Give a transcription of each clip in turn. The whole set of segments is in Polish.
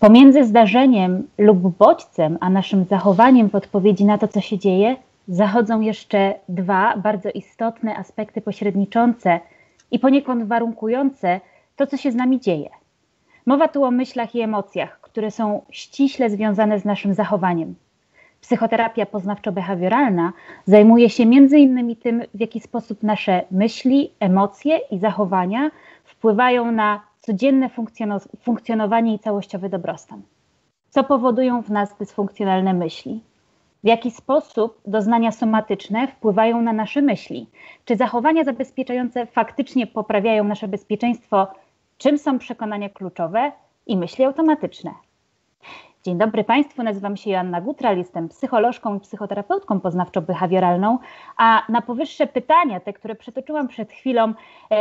Pomiędzy zdarzeniem lub bodźcem, a naszym zachowaniem w odpowiedzi na to, co się dzieje, zachodzą jeszcze dwa bardzo istotne aspekty pośredniczące i poniekąd warunkujące to, co się z nami dzieje. Mowa tu o myślach i emocjach, które są ściśle związane z naszym zachowaniem. Psychoterapia poznawczo-behawioralna zajmuje się m.in. tym, w jaki sposób nasze myśli, emocje i zachowania wpływają na codzienne funkcjonowanie i całościowy dobrostan. Co powodują w nas dysfunkcjonalne myśli? W jaki sposób doznania somatyczne wpływają na nasze myśli? Czy zachowania zabezpieczające faktycznie poprawiają nasze bezpieczeństwo? Czym są przekonania kluczowe i myśli automatyczne? Dzień dobry Państwu, nazywam się Joanna Gutral, jestem psycholożką i psychoterapeutką poznawczo-behawioralną, a na powyższe pytania, te, które przytoczyłam przed chwilą,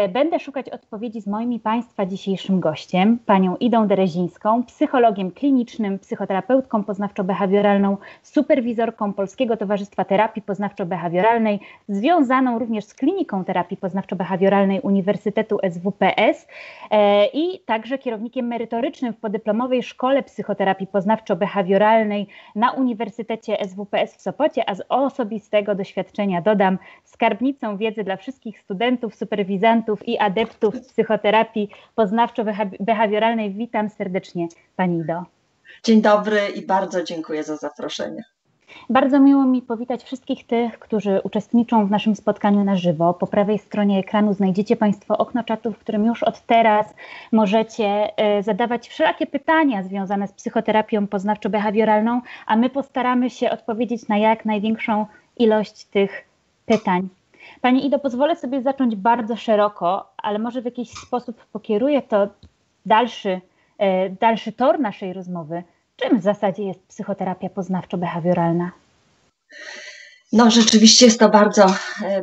będę szukać odpowiedzi z moim i Państwa dzisiejszym gościem, panią Idą Derezińską, psychologiem klinicznym, psychoterapeutką poznawczo-behawioralną, superwizorką Polskiego Towarzystwa Terapii Poznawczo-Behawioralnej, związaną również z Kliniką Terapii Poznawczo-Behawioralnej Uniwersytetu SWPS i także kierownikiem merytorycznym w podyplomowej Szkole Psychoterapii Poznawczo-Behawioralnej na Uniwersytecie SWPS w Sopocie, a z osobistego doświadczenia dodam skarbnicą wiedzy dla wszystkich studentów, superwizantów i adeptów psychoterapii poznawczo-behawioralnej. Witam serdecznie Pani Ido. Dzień dobry i bardzo dziękuję za zaproszenie. Bardzo miło mi powitać wszystkich tych, którzy uczestniczą w naszym spotkaniu na żywo. Po prawej stronie ekranu znajdziecie Państwo okno czatu, w którym już od teraz możecie zadawać wszelakie pytania związane z psychoterapią poznawczo-behawioralną, a my postaramy się odpowiedzieć na jak największą ilość tych pytań. Pani Ido, pozwolę sobie zacząć bardzo szeroko, ale może w jakiś sposób pokieruję to dalszy tor naszej rozmowy. Czym w zasadzie jest psychoterapia poznawczo-behawioralna? No rzeczywiście jest to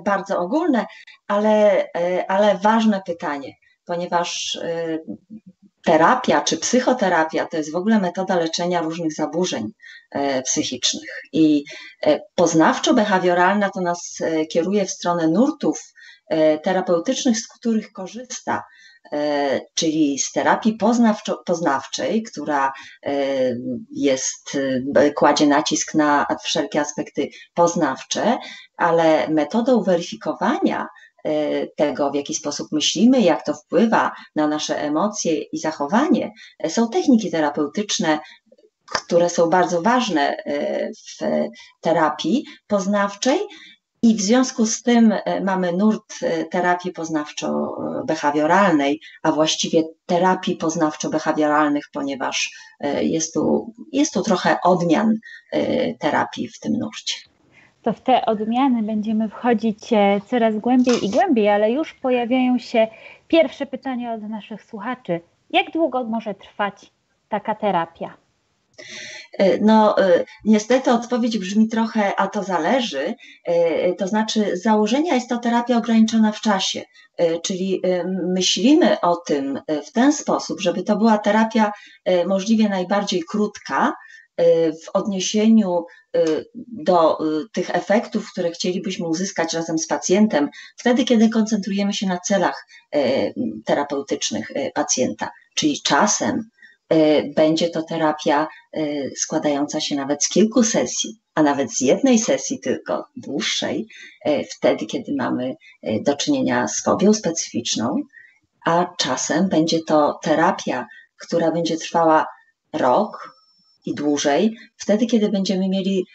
bardzo ogólne, ale ważne pytanie, ponieważ terapia czy psychoterapia to jest w ogóle metoda leczenia różnych zaburzeń psychicznych i poznawczo-behawioralna to nas kieruje w stronę nurtów terapeutycznych, z których korzysta, czyli z terapii poznawczej, która kładzie nacisk na wszelkie aspekty poznawcze, ale metodą weryfikowania tego, w jaki sposób myślimy, jak to wpływa na nasze emocje i zachowanie, są techniki terapeutyczne, które są bardzo ważne w terapii poznawczej. I w związku z tym mamy nurt terapii poznawczo-behawioralnej, a właściwie terapii poznawczo-behawioralnych, ponieważ jest tu trochę odmian terapii w tym nurcie. To w te odmiany będziemy wchodzić coraz głębiej i głębiej, ale już pojawiają się pierwsze pytania od naszych słuchaczy. Jak długo może trwać taka terapia? No niestety odpowiedź brzmi trochę, a to zależy, to znaczy z założenia jest to terapia ograniczona w czasie, czyli myślimy o tym w ten sposób, żeby to była terapia możliwie najbardziej krótka w odniesieniu do tych efektów, które chcielibyśmy uzyskać razem z pacjentem, wtedy kiedy koncentrujemy się na celach terapeutycznych pacjenta, czyli czasem będzie to terapia składająca się nawet z kilku sesji, a nawet z jednej sesji tylko dłuższej, wtedy kiedy mamy do czynienia z fobią specyficzną, a czasem będzie to terapia, która będzie trwała rok i dłużej, wtedy kiedy będziemy mieli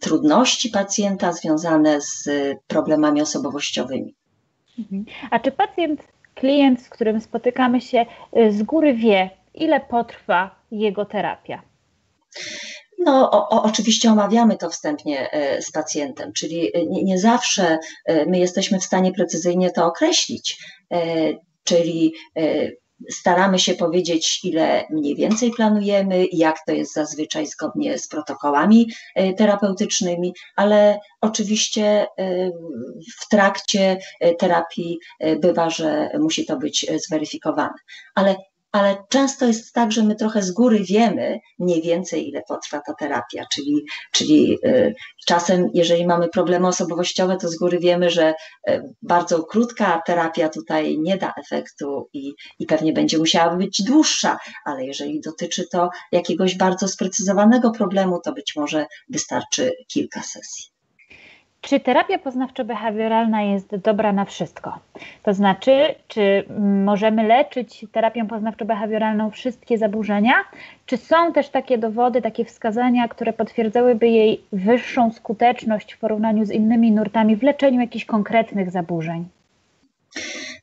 trudności pacjenta związane z problemami osobowościowymi. A czy klient, z którym spotykamy się, z góry wie, ile potrwa jego terapia? No oczywiście omawiamy to wstępnie z pacjentem, czyli nie zawsze my jesteśmy w stanie precyzyjnie to określić, czyli staramy się powiedzieć, ile mniej więcej planujemy, jak to jest zazwyczaj zgodnie z protokołami terapeutycznymi, ale oczywiście w trakcie terapii bywa, że musi to być zweryfikowane. Ale ale często jest tak, że my trochę z góry wiemy mniej więcej, ile potrwa ta terapia, czyli czasem, jeżeli mamy problemy osobowościowe, to z góry wiemy, że bardzo krótka terapia tutaj nie da efektu i pewnie będzie musiała być dłuższa, ale jeżeli dotyczy to jakiegoś bardzo sprecyzowanego problemu, to być może wystarczy kilka sesji. Czy terapia poznawczo-behawioralna jest dobra na wszystko? To znaczy, czy możemy leczyć terapią poznawczo-behawioralną wszystkie zaburzenia? Czy są też takie dowody, takie wskazania, które potwierdzałyby jej wyższą skuteczność w porównaniu z innymi nurtami w leczeniu jakichś konkretnych zaburzeń?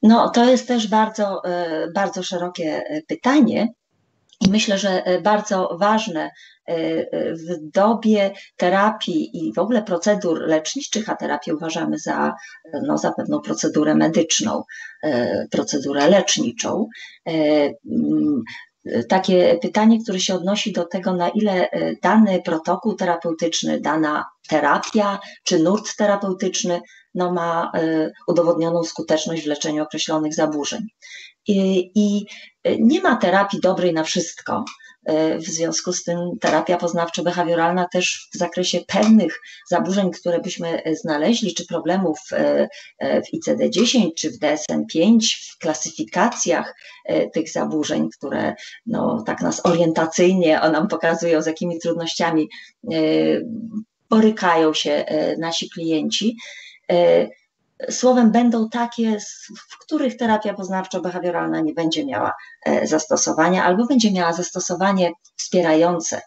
No, to jest też bardzo, bardzo szerokie pytanie. I myślę, że bardzo ważne w dobie terapii i w ogóle procedur leczniczych, a terapię uważamy za, za pewną procedurę medyczną, procedurę leczniczą. Takie pytanie, które się odnosi do tego, na ile dany protokół terapeutyczny, dana terapia czy nurt terapeutyczny ma udowodnioną skuteczność w leczeniu określonych zaburzeń. I nie ma terapii dobrej na wszystko, w związku z tym terapia poznawczo-behawioralna też w zakresie pewnych zaburzeń, które byśmy znaleźli, czy problemów w ICD-10, czy w DSM-5, w klasyfikacjach tych zaburzeń, które tak nas orientacyjnie nam pokazują, z jakimi trudnościami borykają się nasi klienci. Słowem, będą takie, w których terapia poznawczo-behawioralna nie będzie miała zastosowania albo będzie miała zastosowanie wspierające,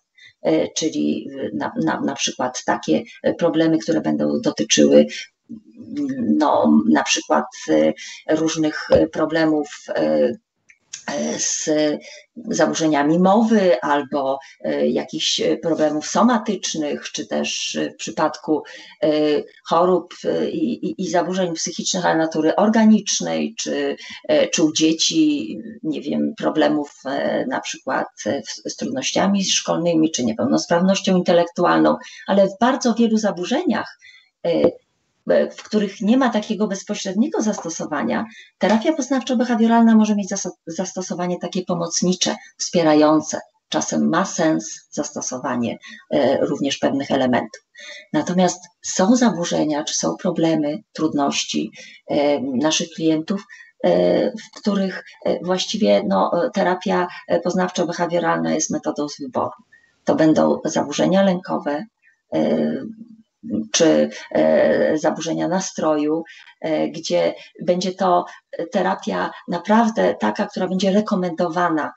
czyli na przykład takie problemy, które będą dotyczyły na przykład różnych problemów z zaburzeniami mowy albo jakichś problemów somatycznych, czy też w przypadku chorób i zaburzeń psychicznych, ale natury organicznej, czy u dzieci, nie wiem, problemów na przykład z trudnościami szkolnymi, czy niepełnosprawnością intelektualną, ale w bardzo wielu zaburzeniach, w których nie ma takiego bezpośredniego zastosowania, terapia poznawczo-behawioralna może mieć zastosowanie takie pomocnicze, wspierające. Czasem ma sens zastosowanie również pewnych elementów. Natomiast są zaburzenia, czy są problemy, trudności naszych klientów, w których właściwie terapia poznawczo-behawioralna jest metodą z wyboru. To będą zaburzenia lękowe, czy zaburzenia nastroju, gdzie będzie to terapia naprawdę taka, która będzie rekomendowana,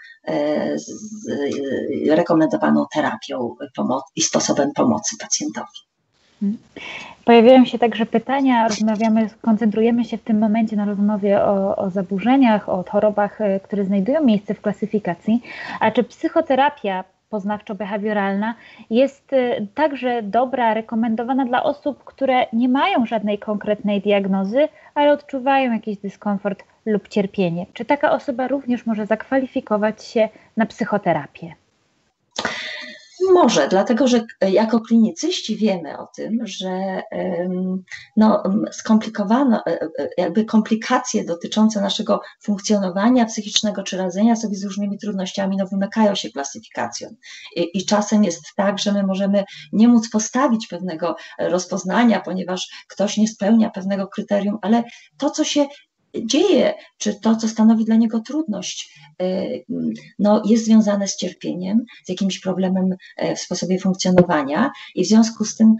rekomendowaną terapią i sposobem pomocy pacjentowi. Pojawiają się także pytania, koncentrujemy się w tym momencie na rozmowie o zaburzeniach, o chorobach, które znajdują miejsce w klasyfikacji, a czy psychoterapia poznawczo-behawioralna jest także dobra, rekomendowana dla osób, które nie mają żadnej konkretnej diagnozy, ale odczuwają jakiś dyskomfort lub cierpienie? Czy taka osoba również może zakwalifikować się na psychoterapię? Może, dlatego że jako klinicyści wiemy o tym, że skomplikowano, jakby komplikacje dotyczące naszego funkcjonowania psychicznego czy radzenia sobie z różnymi trudnościami wymykają się klasyfikacją. I czasem jest tak, że my możemy nie móc postawić pewnego rozpoznania, ponieważ ktoś nie spełnia pewnego kryterium, ale to, co się dzieje, czy to, co stanowi dla niego trudność, jest związane z cierpieniem, z jakimś problemem w sposobie funkcjonowania i w związku z tym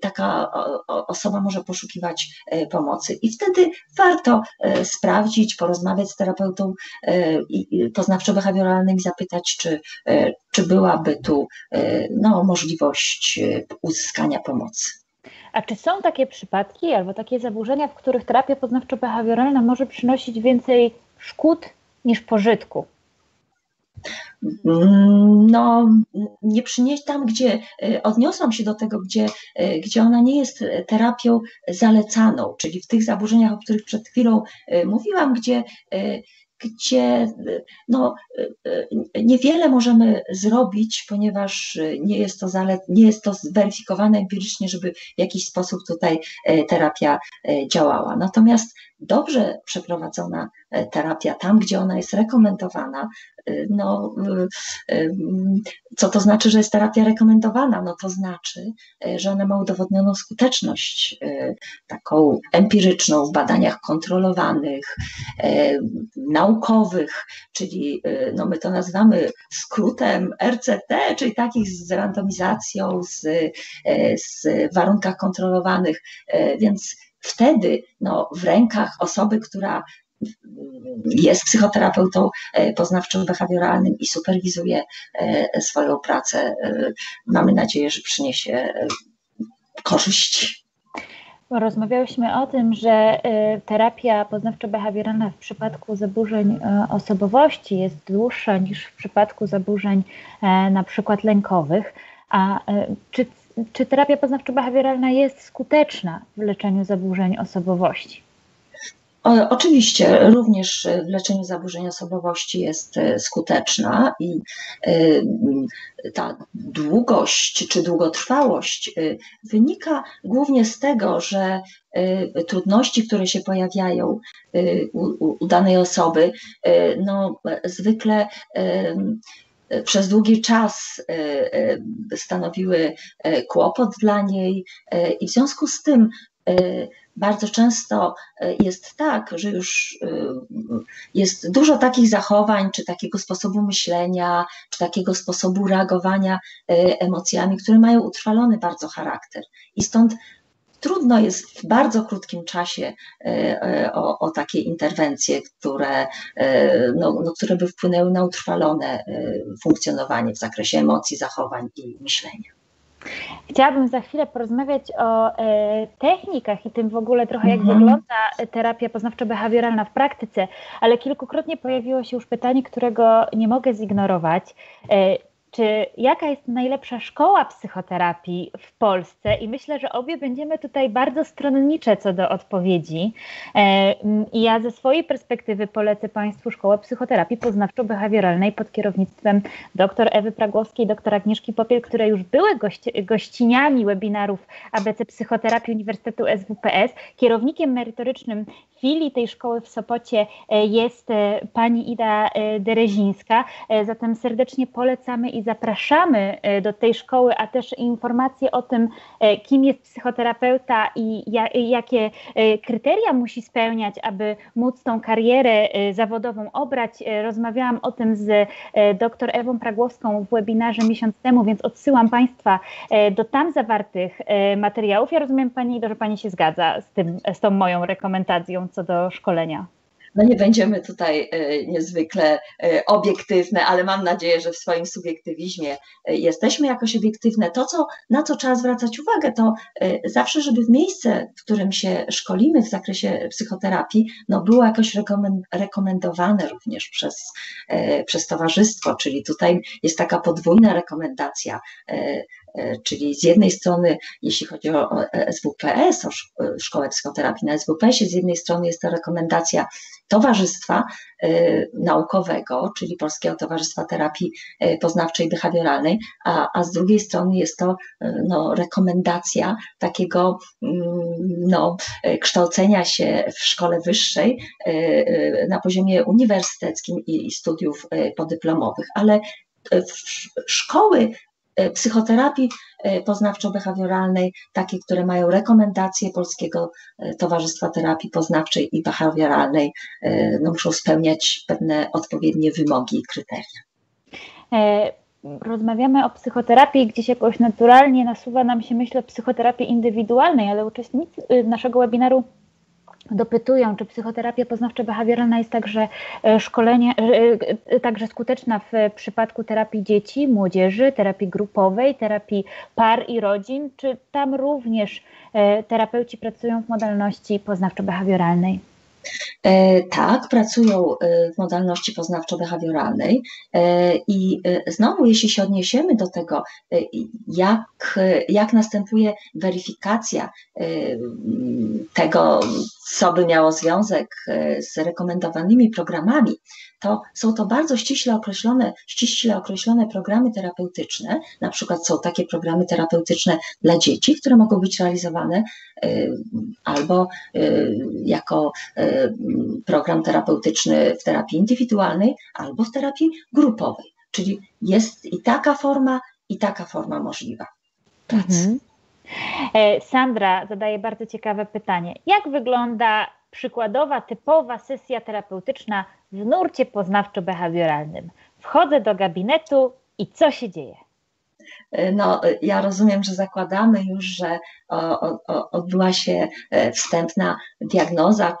taka osoba może poszukiwać pomocy. I wtedy warto sprawdzić, porozmawiać z terapeutą poznawczo-behawioralnym i zapytać, czy byłaby tu możliwość uzyskania pomocy. A czy są takie przypadki albo takie zaburzenia, w których terapia poznawczo-behawioralna może przynosić więcej szkód niż pożytku? No, nie przynieść tam, gdzie odniosłam się do tego, gdzie ona nie jest terapią zalecaną, czyli w tych zaburzeniach, o których przed chwilą mówiłam, gdzie niewiele możemy zrobić, ponieważ nie jest to zweryfikowane empirycznie, żeby w jakiś sposób tutaj terapia działała. Natomiast dobrze przeprowadzona terapia tam, gdzie ona jest rekomendowana, no, co to znaczy, że jest terapia rekomendowana? No to znaczy, że ona ma udowodnioną skuteczność taką empiryczną w badaniach kontrolowanych, naukowych, czyli no, my to nazywamy skrótem RCT, czyli takich z randomizacją, w warunkach kontrolowanych, więc wtedy no, w rękach osoby, która jest psychoterapeutą poznawczo-behawioralnym i superwizuje swoją pracę, mamy nadzieję, że przyniesie korzyść. Rozmawiałyśmy o tym, że terapia poznawczo-behawioralna w przypadku zaburzeń osobowości jest dłuższa niż w przypadku zaburzeń na przykład lękowych. A czy terapia poznawczo-behawioralna jest skuteczna w leczeniu zaburzeń osobowości? Oczywiście również w leczeniu zaburzeń osobowości jest skuteczna i ta długość czy długotrwałość wynika głównie z tego, że trudności, które się pojawiają u danej osoby, no zwykle przez długi czas stanowiły kłopot dla niej i w związku z tym bardzo często jest tak, że już jest dużo takich zachowań, czy takiego sposobu myślenia, czy takiego sposobu reagowania emocjami, które mają utrwalony bardzo charakter. I stąd trudno jest w bardzo krótkim czasie o takie interwencje, które, no, które by wpłynęły na utrwalone funkcjonowanie w zakresie emocji, zachowań i myślenia. Chciałabym za chwilę porozmawiać o technikach i tym w ogóle trochę jak wygląda terapia poznawczo-behawioralna w praktyce, ale kilkukrotnie pojawiło się już pytanie, którego nie mogę zignorować. Czy jaka jest najlepsza szkoła psychoterapii w Polsce? I myślę, że obie będziemy tutaj bardzo stronnicze co do odpowiedzi. I ja ze swojej perspektywy polecę Państwu Szkołę Psychoterapii Poznawczo-Behawioralnej pod kierownictwem dr Ewy Pragłowskiej, dr Agnieszki Popiel, które już były gościniami webinarów ABC Psychoterapii Uniwersytetu SWPS. Kierownikiem merytorycznym filii tej szkoły w Sopocie jest pani Ida Derezińska. Zatem serdecznie polecamy i zapraszamy do tej szkoły, a też informacje o tym, kim jest psychoterapeuta i jakie kryteria musi spełniać, aby móc tą karierę zawodową obrać. Rozmawiałam o tym z dr Ewą Pragłowską w webinarze miesiąc temu, więc odsyłam Państwa do tam zawartych materiałów. Ja rozumiem, Pani Ido, że Pani się zgadza z tą moją rekomendacją co do szkolenia. No nie będziemy tutaj niezwykle obiektywne, ale mam nadzieję, że w swoim subiektywizmie jesteśmy jakoś obiektywne. To, na co trzeba zwracać uwagę, to zawsze, żeby w miejsce, w którym się szkolimy w zakresie psychoterapii, no było jakoś rekomendowane również przez towarzystwo, czyli tutaj jest taka podwójna rekomendacja, czyli z jednej strony, jeśli chodzi o SWPS, o Szkołę Psychoterapii na SWPS-ie, z jednej strony jest to rekomendacja Towarzystwa Naukowego, czyli Polskiego Towarzystwa Terapii Poznawczej i Behawioralnej, a z drugiej strony jest to no, rekomendacja takiego no, kształcenia się w szkole wyższej na poziomie uniwersyteckim i studiów podyplomowych, ale szkoły psychoterapii poznawczo-behawioralnej, takie, które mają rekomendacje Polskiego Towarzystwa Terapii Poznawczej i Behawioralnej, no muszą spełniać pewne odpowiednie wymogi i kryteria. Rozmawiamy o psychoterapii, gdzieś jakoś naturalnie nasuwa nam się myśl o psychoterapii indywidualnej, ale uczestnicy naszego webinaru dopytują, czy psychoterapia poznawczo-behawioralna jest także skuteczna w przypadku terapii dzieci, młodzieży, terapii grupowej, terapii par i rodzin, czy tam również terapeuci pracują w modalności poznawczo-behawioralnej? Tak, pracują w modalności poznawczo-behawioralnej i znowu, jeśli się odniesiemy do tego, jak następuje weryfikacja tego, co by miało związek z rekomendowanymi programami, to są to bardzo ściśle określone programy terapeutyczne, na przykład są takie programy terapeutyczne dla dzieci, które mogą być realizowane albo jako program terapeutyczny w terapii indywidualnej albo w terapii grupowej. Czyli jest i taka forma możliwa pracy. Sandra zadaje bardzo ciekawe pytanie. Jak wygląda przykładowa, typowa sesja terapeutyczna w nurcie poznawczo-behawioralnym? Wchodzę do gabinetu i co się dzieje? No, ja rozumiem, że zakładamy już, że odbyła się wstępna diagnoza,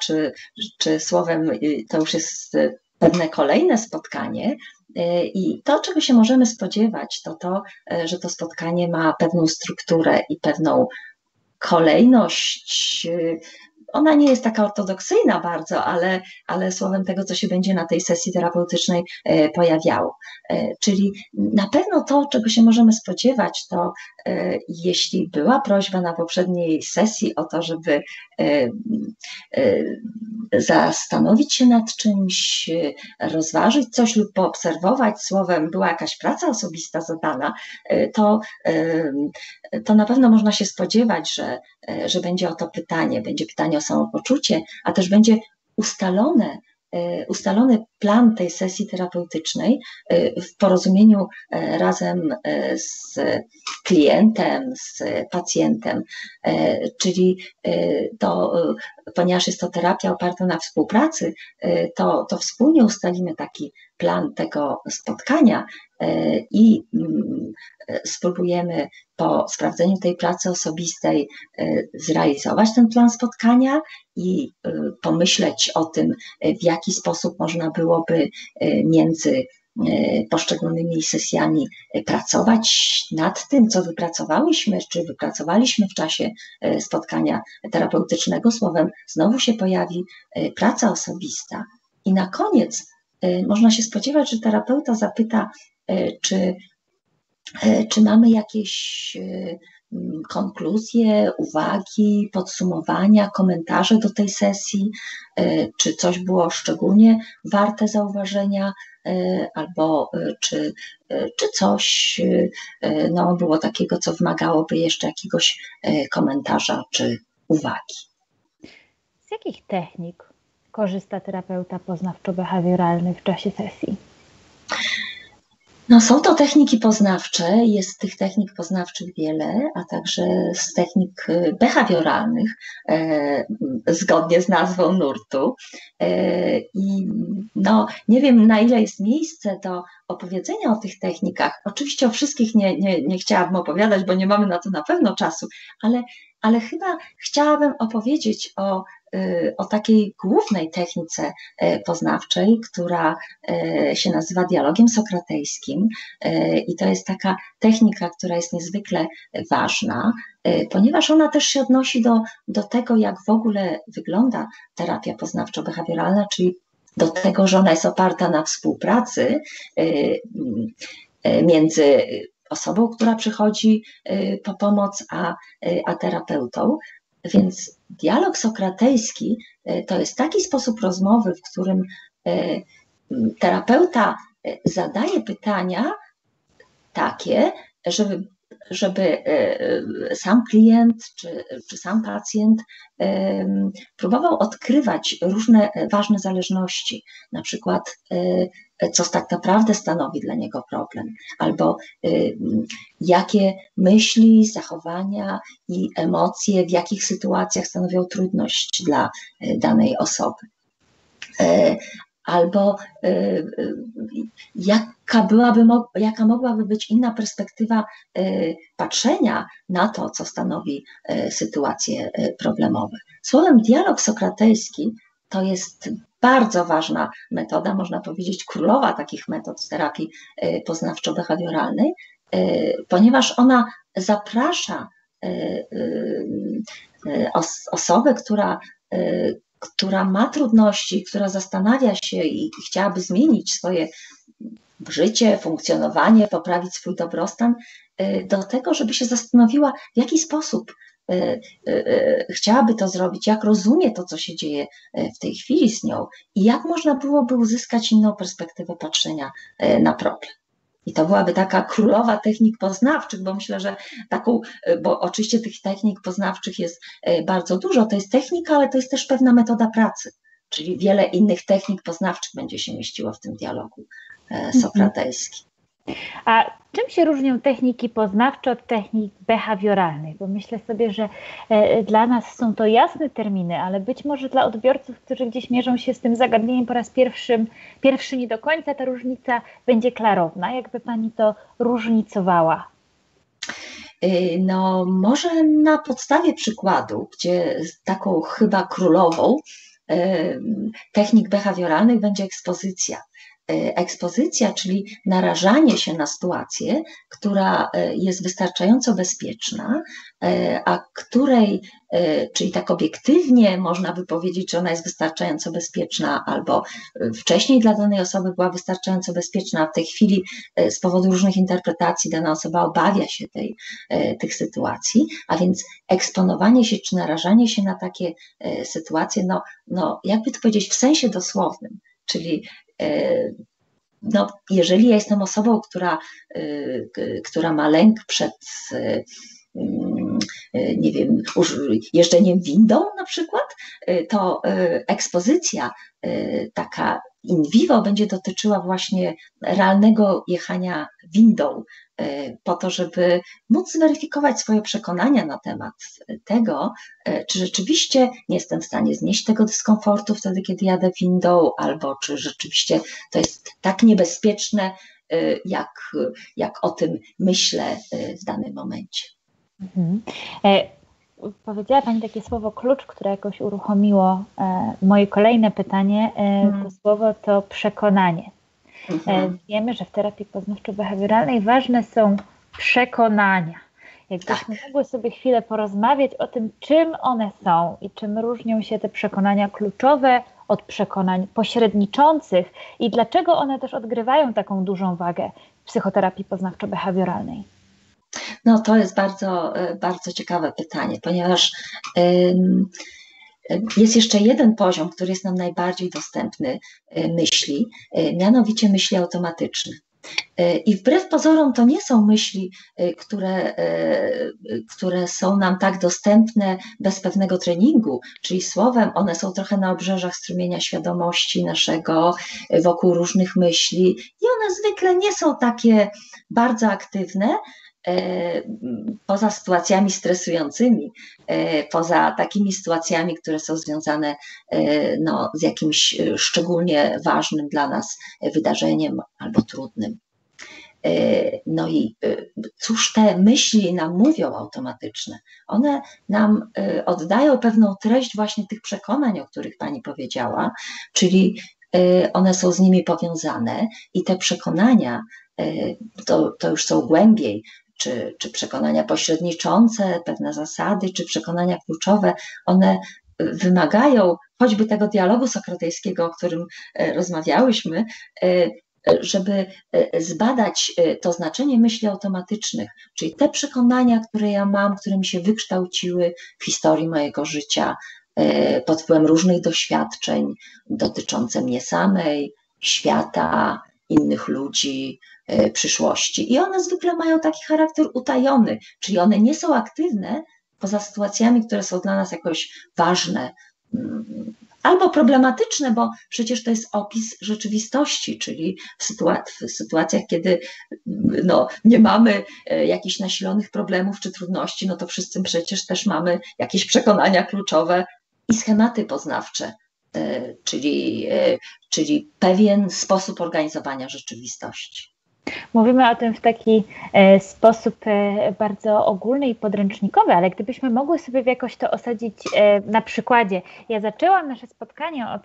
czy słowem to już jest pewne kolejne spotkanie. I to, czego się możemy spodziewać, to to, że to spotkanie ma pewną strukturę i pewną kolejność. Ona nie jest taka ortodoksyjna bardzo, ale słowem tego, co się będzie na tej sesji terapeutycznej pojawiało. Czyli na pewno to, czego się możemy spodziewać, to jeśli była prośba na poprzedniej sesji o to, żeby zastanowić się nad czymś, rozważyć coś lub poobserwować, słowem była jakaś praca osobista zadana, to na pewno można się spodziewać, że będzie o to pytanie, będzie pytanie o samopoczucie, a też będzie ustalony plan tej sesji terapeutycznej w porozumieniu razem z klientem, z pacjentem, czyli to, ponieważ jest to terapia oparta na współpracy, to wspólnie ustalimy taki plan tego spotkania i spróbujemy po sprawdzeniu tej pracy osobistej zrealizować ten plan spotkania i pomyśleć o tym, w jaki sposób można byłoby między poszczególnymi sesjami pracować nad tym, co wypracowałyśmy, czy wypracowaliśmy w czasie spotkania terapeutycznego. Słowem, znowu się pojawi praca osobista. I na koniec można się spodziewać, że terapeuta zapyta, czy mamy jakieś konkluzje, uwagi, podsumowania, komentarze do tej sesji, czy coś było szczególnie warte zauważenia, albo czy coś no, było takiego, co wymagałoby jeszcze jakiegoś komentarza czy uwagi. Z jakich technik korzysta terapeuta poznawczo-behawioralny w czasie sesji? No, są to techniki poznawcze, jest tych technik poznawczych wiele, a także z technik behawioralnych, zgodnie z nazwą nurtu. I no, nie wiem, na ile jest miejsce do opowiedzenia o tych technikach. Oczywiście o wszystkich nie chciałabym opowiadać, bo nie mamy na to na pewno czasu, ale chyba chciałabym opowiedzieć o takiej głównej technice poznawczej, która się nazywa dialogiem sokratejskim, i to jest taka technika, która jest niezwykle ważna, ponieważ ona też się odnosi do tego, jak w ogóle wygląda terapia poznawczo-behawioralna, czyli do tego, że ona jest oparta na współpracy między osobą, która przychodzi po pomoc, a terapeutą. Więc dialog sokratejski to jest taki sposób rozmowy, w którym terapeuta zadaje pytania takie, żeby sam klient czy sam pacjent próbował odkrywać różne ważne zależności, na przykład co tak naprawdę stanowi dla niego problem, albo jakie myśli, zachowania i emocje w jakich sytuacjach stanowią trudność dla danej osoby. Albo jaka mogłaby być inna perspektywa patrzenia na to, co stanowi sytuacje problemowe. Słowem, dialog sokratejski to jest bardzo ważna metoda, można powiedzieć królowa takich metod terapii poznawczo-behawioralnej, ponieważ ona zaprasza osobę, która ma trudności, która zastanawia się i chciałaby zmienić swoje życie, funkcjonowanie, poprawić swój dobrostan, do tego, żeby się zastanowiła, w jaki sposób chciałaby to zrobić, jak rozumie to, co się dzieje w tej chwili z nią i jak można byłoby uzyskać inną perspektywę patrzenia na problem. I to byłaby taka królowa technik poznawczych, bo myślę, że bo oczywiście tych technik poznawczych jest bardzo dużo, to jest technika, ale to jest też pewna metoda pracy, Czyli wiele innych technik poznawczych będzie się mieściło w tym dialogu sokratejskim. A czym się różnią techniki poznawcze od technik behawioralnych? Bo myślę sobie, że dla nas są to jasne terminy, ale być może dla odbiorców, którzy gdzieś mierzą się z tym zagadnieniem po raz pierwszy nie do końca, ta różnica będzie klarowna. Jakby Pani to różnicowała? No może na podstawie przykładu, gdzie taką chyba królową technik behawioralnych będzie ekspozycja. Ekspozycja, czyli narażanie się na sytuację, która jest wystarczająco bezpieczna, a której, czyli tak obiektywnie można by powiedzieć, że ona jest wystarczająco bezpieczna albo wcześniej dla danej osoby była wystarczająco bezpieczna, a w tej chwili z powodu różnych interpretacji dana osoba obawia się tych sytuacji, a więc eksponowanie się czy narażanie się na takie sytuacje, no jakby to powiedzieć w sensie dosłownym, czyli no, jeżeli ja jestem osobą, która ma lęk przed, nie wiem, jeżdżeniem windą na przykład, to ekspozycja taka in vivo będzie dotyczyła właśnie realnego jechania windą po to, żeby móc zweryfikować swoje przekonania na temat tego, czy rzeczywiście nie jestem w stanie znieść tego dyskomfortu wtedy, kiedy jadę windą, albo czy rzeczywiście to jest tak niebezpieczne, jak o tym myślę w danym momencie. Mhm. Powiedziała Pani takie słowo klucz, które jakoś uruchomiło moje kolejne pytanie. To słowo to przekonanie. Wiemy, że w terapii poznawczo-behawioralnej ważne są przekonania. Jakbyśmy mogły sobie chwilę porozmawiać o tym, czym one są i czym różnią się te przekonania kluczowe od przekonań pośredniczących i dlaczego one też odgrywają taką dużą wagę w psychoterapii poznawczo-behawioralnej. No to jest bardzo, bardzo ciekawe pytanie, ponieważ jest jeszcze jeden poziom, który jest nam najbardziej dostępny myśli, mianowicie myśli automatyczne. I wbrew pozorom to nie są myśli, które są nam tak dostępne bez pewnego treningu, czyli słowem one są trochę na obrzeżach strumienia świadomości naszego, wokół różnych myśli i one zwykle nie są takie bardzo aktywne, poza sytuacjami stresującymi, poza takimi sytuacjami, które są związane no, z jakimś szczególnie ważnym dla nas wydarzeniem albo trudnym. No i cóż te myśli nam mówią automatyczne? One nam oddają pewną treść właśnie tych przekonań, o których Pani powiedziała, czyli one są z nimi powiązane i te przekonania to już są głębiej, czy przekonania pośredniczące, pewne zasady, czy przekonania kluczowe, one wymagają choćby tego dialogu sokratejskiego, o którym rozmawiałyśmy, żeby zbadać to znaczenie myśli automatycznych, czyli te przekonania, które ja mam, które mi się wykształciły w historii mojego życia pod wpływem różnych doświadczeń dotyczące mnie samej, świata, innych ludzi, przyszłości. I one zwykle mają taki charakter utajony, czyli one nie są aktywne poza sytuacjami, które są dla nas jakoś ważne albo problematyczne, bo przecież to jest opis rzeczywistości, czyli w sytuacjach, kiedy no, nie mamy jakichś nasilonych problemów czy trudności, no to wszyscy przecież też mamy jakieś przekonania kluczowe i schematy poznawcze. Czyli pewien sposób organizowania rzeczywistości. Mówimy o tym w taki sposób bardzo ogólny i podręcznikowy, ale gdybyśmy mogły sobie jakoś to osadzić na przykładzie. Ja zaczęłam nasze spotkanie od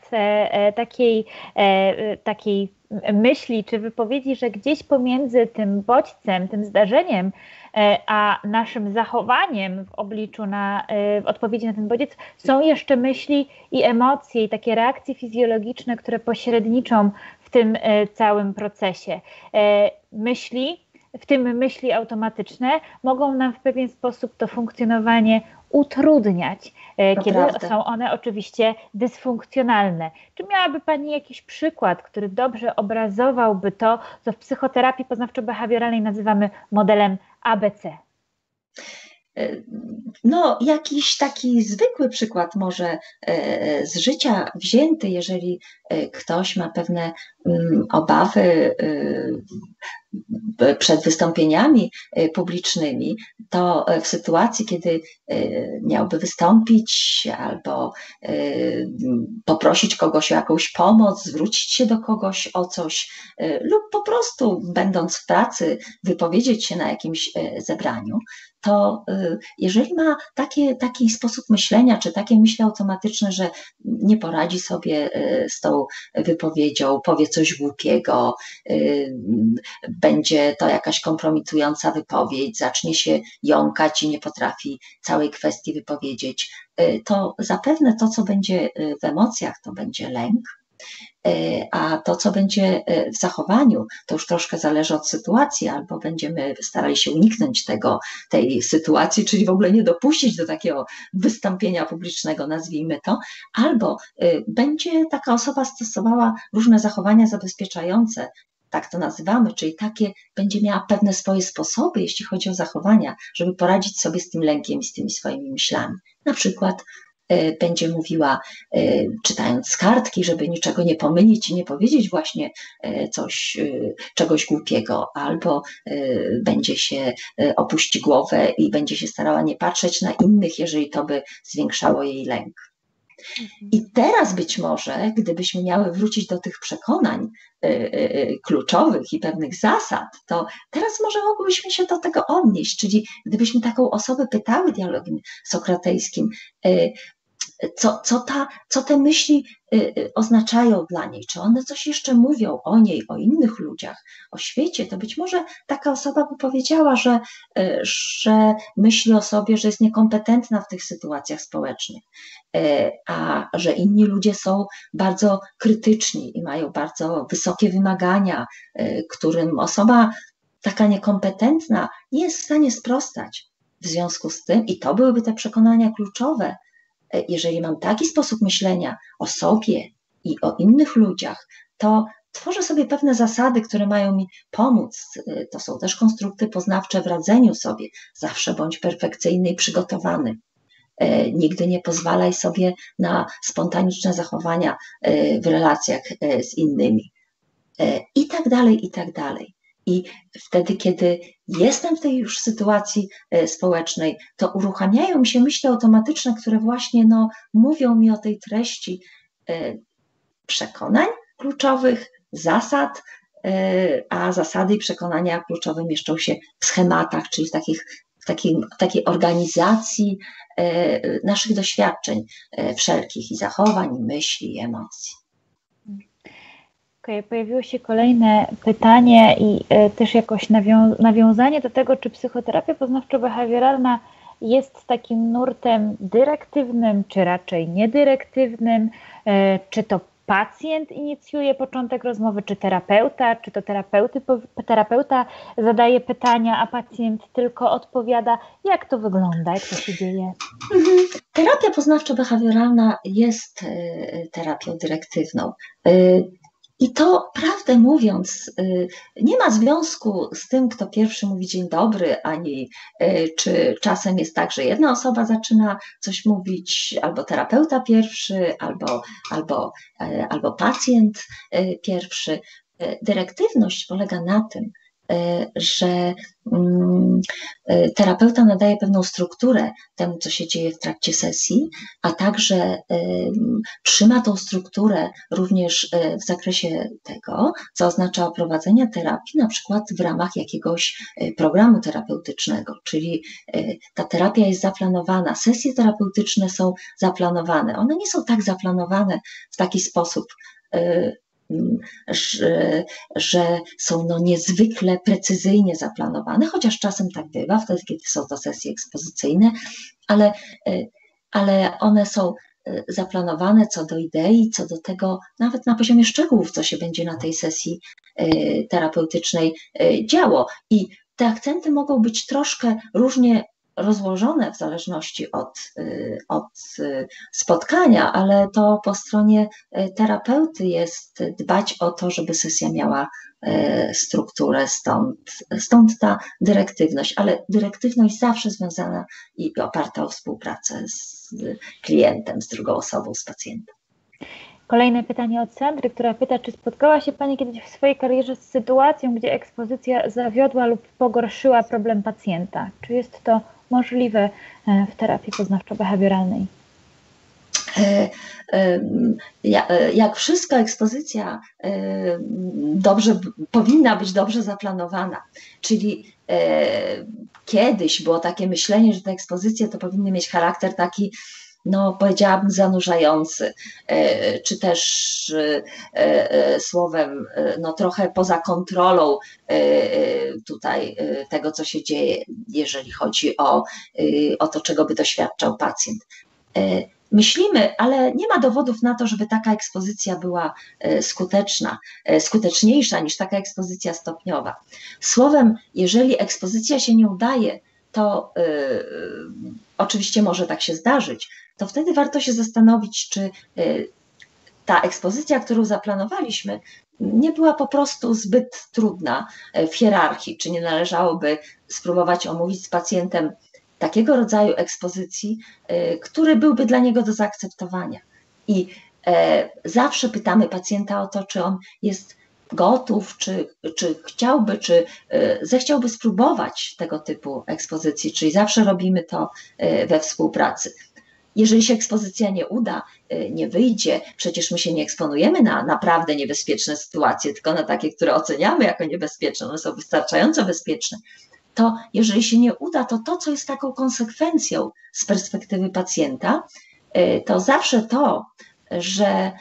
takiej myśli czy wypowiedzi, że gdzieś pomiędzy tym bodźcem, tym zdarzeniem, a naszym zachowaniem w obliczu w odpowiedzi na ten bodziec są jeszcze myśli i emocje i takie reakcje fizjologiczne, które pośredniczą w tym całym procesie. Myśli, w tym myśli automatyczne, mogą nam w pewien sposób to funkcjonowanie utrudniać, kiedy są one oczywiście dysfunkcjonalne. Czy miałaby Pani jakiś przykład, który dobrze obrazowałby to, co w psychoterapii poznawczo-behawioralnej nazywamy modelem ABC? No, jakiś taki zwykły przykład może z życia wzięty, jeżeli ktoś ma pewne obawy przed wystąpieniami publicznymi, to w sytuacji, kiedy miałby wystąpić albo poprosić kogoś o jakąś pomoc, zwrócić się do kogoś o coś lub po prostu będąc w pracy wypowiedzieć się na jakimś zebraniu, to jeżeli ma taki sposób myślenia, czy takie myśli automatyczne, że nie poradzi sobie z tą wypowiedzią, powie coś głupiego, będzie to jakaś kompromitująca wypowiedź, zacznie się jąkać i nie potrafi całej kwestii wypowiedzieć, to zapewne to, co będzie w emocjach, to będzie lęk, a to, co będzie w zachowaniu, to już troszkę zależy od sytuacji, albo będziemy starali się uniknąć tej sytuacji, czyli w ogóle nie dopuścić do takiego wystąpienia publicznego, nazwijmy to, albo będzie taka osoba stosowała różne zachowania zabezpieczające, tak to nazywamy, czyli takie będzie miała pewne swoje sposoby, jeśli chodzi o zachowania, żeby poradzić sobie z tym lękiem i z tymi swoimi myślami. Na przykład będzie mówiła, czytając z kartki, żeby niczego nie pomylić i nie powiedzieć właśnie czegoś głupiego, albo będzie się opuści głowę i będzie się starała nie patrzeć na innych, jeżeli to by zwiększało jej lęk. I teraz być może, gdybyśmy miały wrócić do tych przekonań kluczowych i pewnych zasad, to teraz może mogłybyśmy się do tego odnieść, czyli gdybyśmy taką osobę pytały dialogiem sokratejskim, co te myśli oznaczają dla niej, czy one coś jeszcze mówią o niej, o innych ludziach, o świecie, to być może taka osoba by powiedziała, że myśli o sobie, że jest niekompetentna w tych sytuacjach społecznych, a że inni ludzie są bardzo krytyczni i mają bardzo wysokie wymagania, którym osoba taka niekompetentna nie jest w stanie sprostać. W związku z tym, i to byłyby te przekonania kluczowe, jeżeli mam taki sposób myślenia o sobie i o innych ludziach, to tworzę sobie pewne zasady, które mają mi pomóc. To są też konstrukty poznawcze w radzeniu sobie. Zawsze bądź perfekcyjny i przygotowany. Nigdy nie pozwalaj sobie na spontaniczne zachowania w relacjach z innymi. I tak dalej, i tak dalej. I wtedy, kiedy jestem w tej już sytuacji społecznej, to uruchamiają mi się myśli automatyczne, które właśnie mówią mi o tej treści przekonań kluczowych, zasad, a zasady i przekonania kluczowe mieszczą się w schematach, czyli w takiej organizacji naszych doświadczeń wszelkich i zachowań, i myśli, i emocji. Pojawiło się kolejne pytanie i też jakoś nawiązanie do tego, czy psychoterapia poznawczo-behawioralna jest takim nurtem dyrektywnym, czy raczej niedyrektywnym, czy to pacjent inicjuje początek rozmowy, czy terapeuta, czy to terapeuta zadaje pytania, a pacjent tylko odpowiada. Jak to wygląda, jak to się dzieje? Terapia poznawczo-behawioralna jest terapią dyrektywną. I to, prawdę mówiąc, nie ma związku z tym, kto pierwszy mówi dzień dobry, ani czy czasem jest tak, że jedna osoba zaczyna coś mówić, albo terapeuta pierwszy, albo pacjent pierwszy. Dyrektywność polega na tym, że terapeuta nadaje pewną strukturę temu, co się dzieje w trakcie sesji, a także trzyma tą strukturę również w zakresie tego, co oznacza prowadzenie terapii, na przykład w ramach jakiegoś programu terapeutycznego, czyli ta terapia jest zaplanowana, sesje terapeutyczne są zaplanowane. One nie są tak zaplanowane w taki sposób, że są niezwykle precyzyjnie zaplanowane, chociaż czasem tak bywa, wtedy kiedy są to sesje ekspozycyjne, ale one są zaplanowane co do idei, co do tego, nawet na poziomie szczegółów, co się będzie na tej sesji terapeutycznej działo. I te akcenty mogą być troszkę różnie rozłożone w zależności od spotkania, ale to po stronie terapeuty jest dbać o to, żeby sesja miała strukturę, stąd ta dyrektywność, ale dyrektywność zawsze związana i oparta o współpracę z klientem, z drugą osobą, z pacjentem. Kolejne pytanie od Sandry, która pyta, czy spotkała się Pani kiedyś w swojej karierze z sytuacją, gdzie ekspozycja zawiodła lub pogorszyła problem pacjenta? Czy jest to możliwe w terapii poznawczo-behawioralnej? Jak wszystko, ekspozycja powinna być dobrze zaplanowana, czyli kiedyś było takie myślenie, że te ekspozycje to powinny mieć charakter taki, no powiedziałabym, zanurzający, czy też słowem no, trochę poza kontrolą tutaj tego, co się dzieje, jeżeli chodzi o to, czego by doświadczał pacjent. Myślimy, ale nie ma dowodów na to, żeby taka ekspozycja była skuteczniejsza niż taka ekspozycja stopniowa. Słowem, jeżeli ekspozycja się nie udaje, to oczywiście może tak się zdarzyć, to wtedy warto się zastanowić, czy ta ekspozycja, którą zaplanowaliśmy, nie była po prostu zbyt trudna w hierarchii, czy nie należałoby spróbować omówić z pacjentem takiego rodzaju ekspozycji, który byłby dla niego do zaakceptowania. I zawsze pytamy pacjenta o to, czy on jest gotów, czy zechciałby spróbować tego typu ekspozycji, czyli zawsze robimy to we współpracy. Jeżeli się ekspozycja nie uda, nie wyjdzie, przecież my się nie eksponujemy na naprawdę niebezpieczne sytuacje, tylko na takie, które oceniamy jako niebezpieczne, one są wystarczająco bezpieczne, to jeżeli się nie uda, to to, co jest taką konsekwencją z perspektywy pacjenta, to zawsze to, że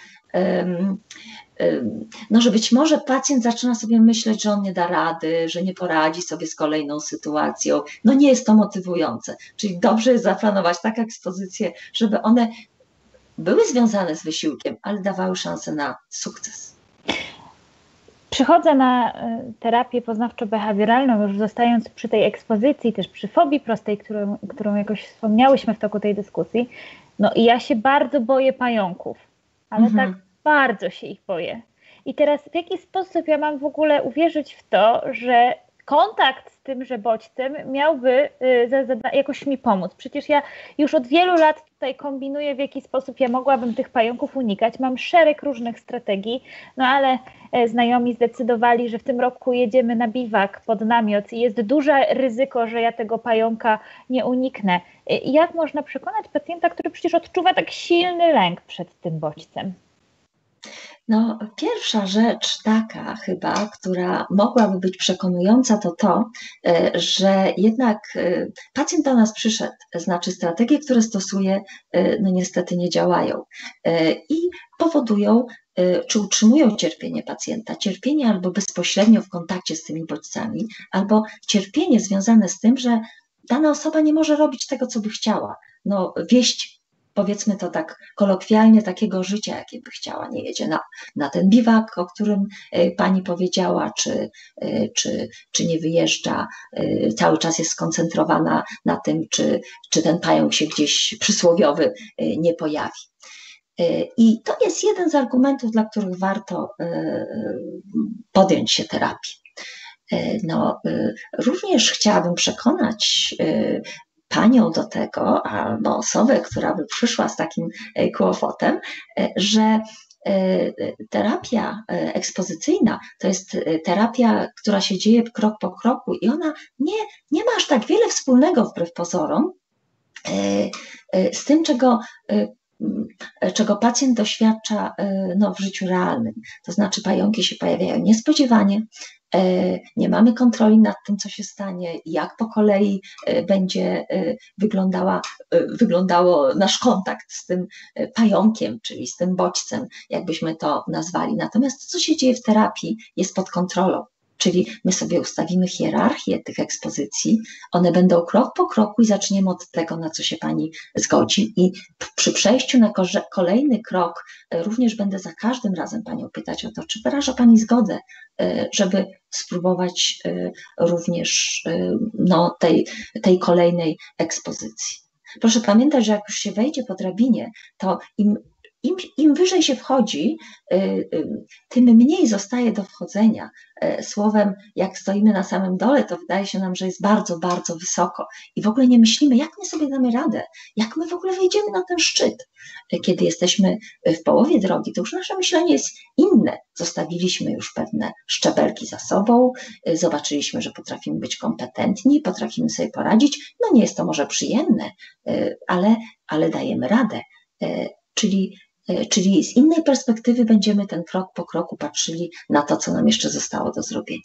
być może pacjent zaczyna sobie myśleć, że on nie da rady, że nie poradzi sobie z kolejną sytuacją. No nie jest to motywujące. Czyli dobrze jest zaplanować takie ekspozycje, żeby one były związane z wysiłkiem, ale dawały szansę na sukces. Przychodzę na terapię poznawczo-behawioralną, już zostając przy tej ekspozycji, też przy fobii prostej, którą jakoś wspomniałyśmy w toku tej dyskusji. No i ja się bardzo boję pająków, ale tak bardzo się ich boję. I teraz w jaki sposób ja mam w ogóle uwierzyć w to, że kontakt z tymże bodźcem miałby jakoś mi pomóc? Przecież ja już od wielu lat tutaj kombinuję, w jaki sposób ja mogłabym tych pająków unikać. Mam szereg różnych strategii, no ale znajomi zdecydowali, że w tym roku jedziemy na biwak pod namiot i jest duże ryzyko, że ja tego pająka nie uniknę. Jak można przekonać pacjenta, który przecież odczuwa tak silny lęk przed tym bodźcem? No, pierwsza rzecz taka chyba, która mogłaby być przekonująca, to to, że jednak pacjent do nas przyszedł, znaczy strategie, które stosuje, no niestety nie działają i powodują, czy utrzymują cierpienie pacjenta. Cierpienie albo bezpośrednio w kontakcie z tymi bodźcami, albo cierpienie związane z tym, że dana osoba nie może robić tego, co by chciała, no wieść, powiedzmy to tak kolokwialnie, takiego życia, jakie by chciała. Nie jedzie na ten biwak, o którym pani powiedziała, czy nie wyjeżdża, cały czas jest skoncentrowana na tym, czy ten pająk się gdzieś przysłowiowy nie pojawi. I to jest jeden z argumentów, dla których warto podjąć się terapii. No, również chciałabym przekonać panią do tego, albo osobę, która by przyszła z takim kłopotem, że terapia ekspozycyjna to jest terapia, która się dzieje krok po kroku i ona nie ma aż tak wiele wspólnego wbrew pozorom z tym, czego pacjent doświadcza no, w życiu realnym. To znaczy pająki się pojawiają niespodziewanie, nie mamy kontroli nad tym, co się stanie, jak po kolei będzie wyglądało nasz kontakt z tym pająkiem, czyli z tym bodźcem, jakbyśmy to nazwali. Natomiast to, co się dzieje w terapii, jest pod kontrolą, czyli my sobie ustawimy hierarchię tych ekspozycji, one będą krok po kroku i zaczniemy od tego, na co się pani zgodzi. I przy przejściu na kolejny krok również będę za każdym razem panią pytać o to, czy wyraża pani zgodę, żeby spróbować również no, tej kolejnej ekspozycji. Proszę pamiętać, że jak już się wejdzie po drabinie, to im Im wyżej się wchodzi, tym mniej zostaje do wchodzenia. Słowem, jak stoimy na samym dole, to wydaje się nam, że jest bardzo, bardzo wysoko i w ogóle nie myślimy, jak my sobie damy radę, jak my w ogóle wejdziemy na ten szczyt. Kiedy jesteśmy w połowie drogi, to już nasze myślenie jest inne. Zostawiliśmy już pewne szczebelki za sobą, zobaczyliśmy, że potrafimy być kompetentni, potrafimy sobie poradzić. No nie jest to może przyjemne, ale dajemy radę. Czyli z innej perspektywy będziemy ten krok po kroku patrzyli na to, co nam jeszcze zostało do zrobienia.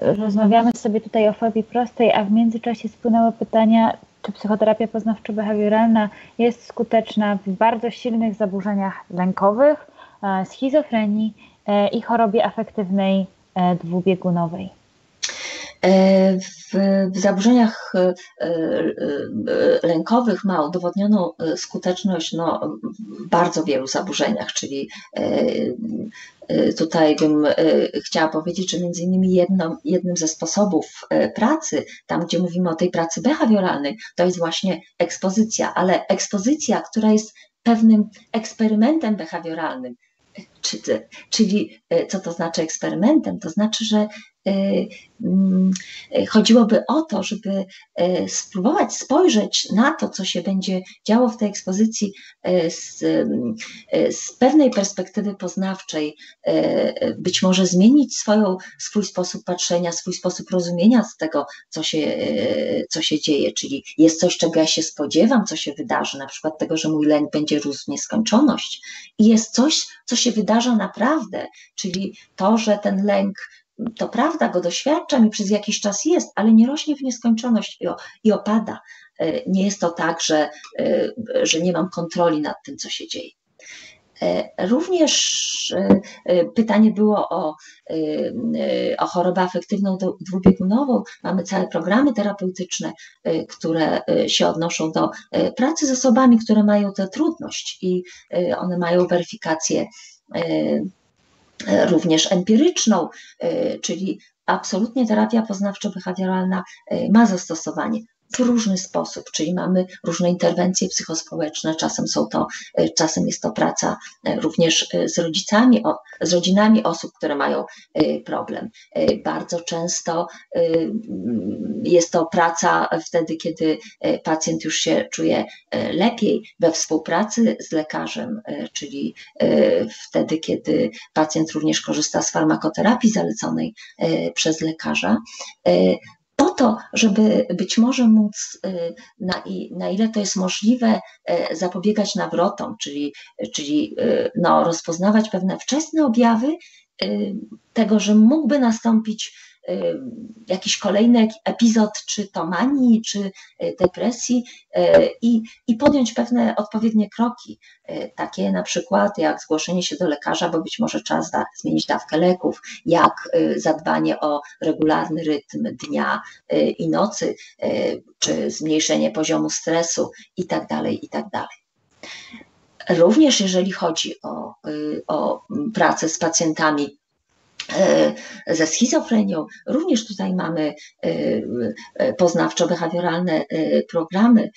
Rozmawiamy sobie tutaj o fobii prostej, a w międzyczasie spłynęły pytania, czy psychoterapia poznawczo-behawioralna jest skuteczna w bardzo silnych zaburzeniach lękowych, schizofrenii i chorobie afektywnej dwubiegunowej. W zaburzeniach lękowych ma udowodnioną skuteczność w bardzo wielu zaburzeniach, czyli tutaj bym chciała powiedzieć, że między innymi jednym ze sposobów pracy, tam gdzie mówimy o tej pracy behawioralnej, to jest właśnie ekspozycja, ale ekspozycja, która jest pewnym eksperymentem behawioralnym. Czyli co to znaczy eksperymentem? To znaczy, że chodziłoby o to, żeby spróbować spojrzeć na to, co się będzie działo w tej ekspozycji z pewnej perspektywy poznawczej, być może zmienić swój sposób patrzenia, swój sposób rozumienia z tego, co się dzieje, czyli jest coś, czego ja się spodziewam, co się wydarzy, na przykład tego, że mój lęk będzie rósł w nieskończoność i jest coś, co się wydarza naprawdę, czyli to, że ten lęk, to prawda, go doświadczam i przez jakiś czas jest, ale nie rośnie w nieskończoność i opada. Nie jest to tak, że nie mam kontroli nad tym, co się dzieje. Również pytanie było o chorobę afektywną dwubiegunową. Mamy całe programy terapeutyczne, które się odnoszą do pracy z osobami, które mają tę trudność i one mają weryfikację również empiryczną, czyli absolutnie terapia poznawczo-behawioralna ma zastosowanie w różny sposób, czyli mamy różne interwencje psychospołeczne, czasem jest to praca również z rodzicami, z rodzinami osób, które mają problem. Bardzo często jest to praca wtedy, kiedy pacjent już się czuje lepiej, we współpracy z lekarzem, czyli wtedy, kiedy pacjent również korzysta z farmakoterapii zaleconej przez lekarza. Po to, żeby być może móc, na ile to jest możliwe, zapobiegać nawrotom, czyli rozpoznawać pewne wczesne objawy tego, że mógłby nastąpić jakiś kolejny epizod, czy to manii, czy depresji i podjąć pewne odpowiednie kroki, takie na przykład jak zgłoszenie się do lekarza, bo być może trzeba zmienić dawkę leków, jak zadbanie o regularny rytm dnia i nocy, czy zmniejszenie poziomu stresu itd., itd. Również jeżeli chodzi o pracę z pacjentami ze schizofrenią, również tutaj mamy poznawczo-behawioralne programy,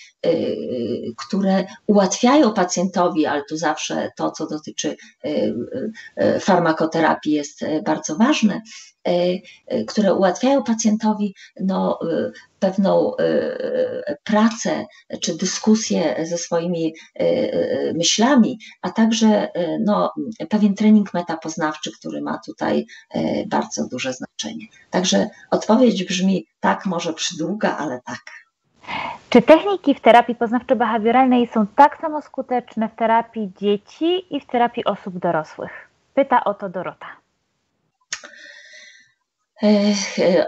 które ułatwiają pacjentowi, ale tu zawsze to, co dotyczy farmakoterapii, jest bardzo ważne, które ułatwiają pacjentowi pewną pracę czy dyskusję ze swoimi myślami, a także pewien trening metapoznawczy, który ma tutaj bardzo duże znaczenie. Także odpowiedź brzmi tak, może przydługa, ale tak. Czy techniki w terapii poznawczo-behawioralnej są tak samo skuteczne w terapii dzieci i w terapii osób dorosłych? Pyta o to Dorota.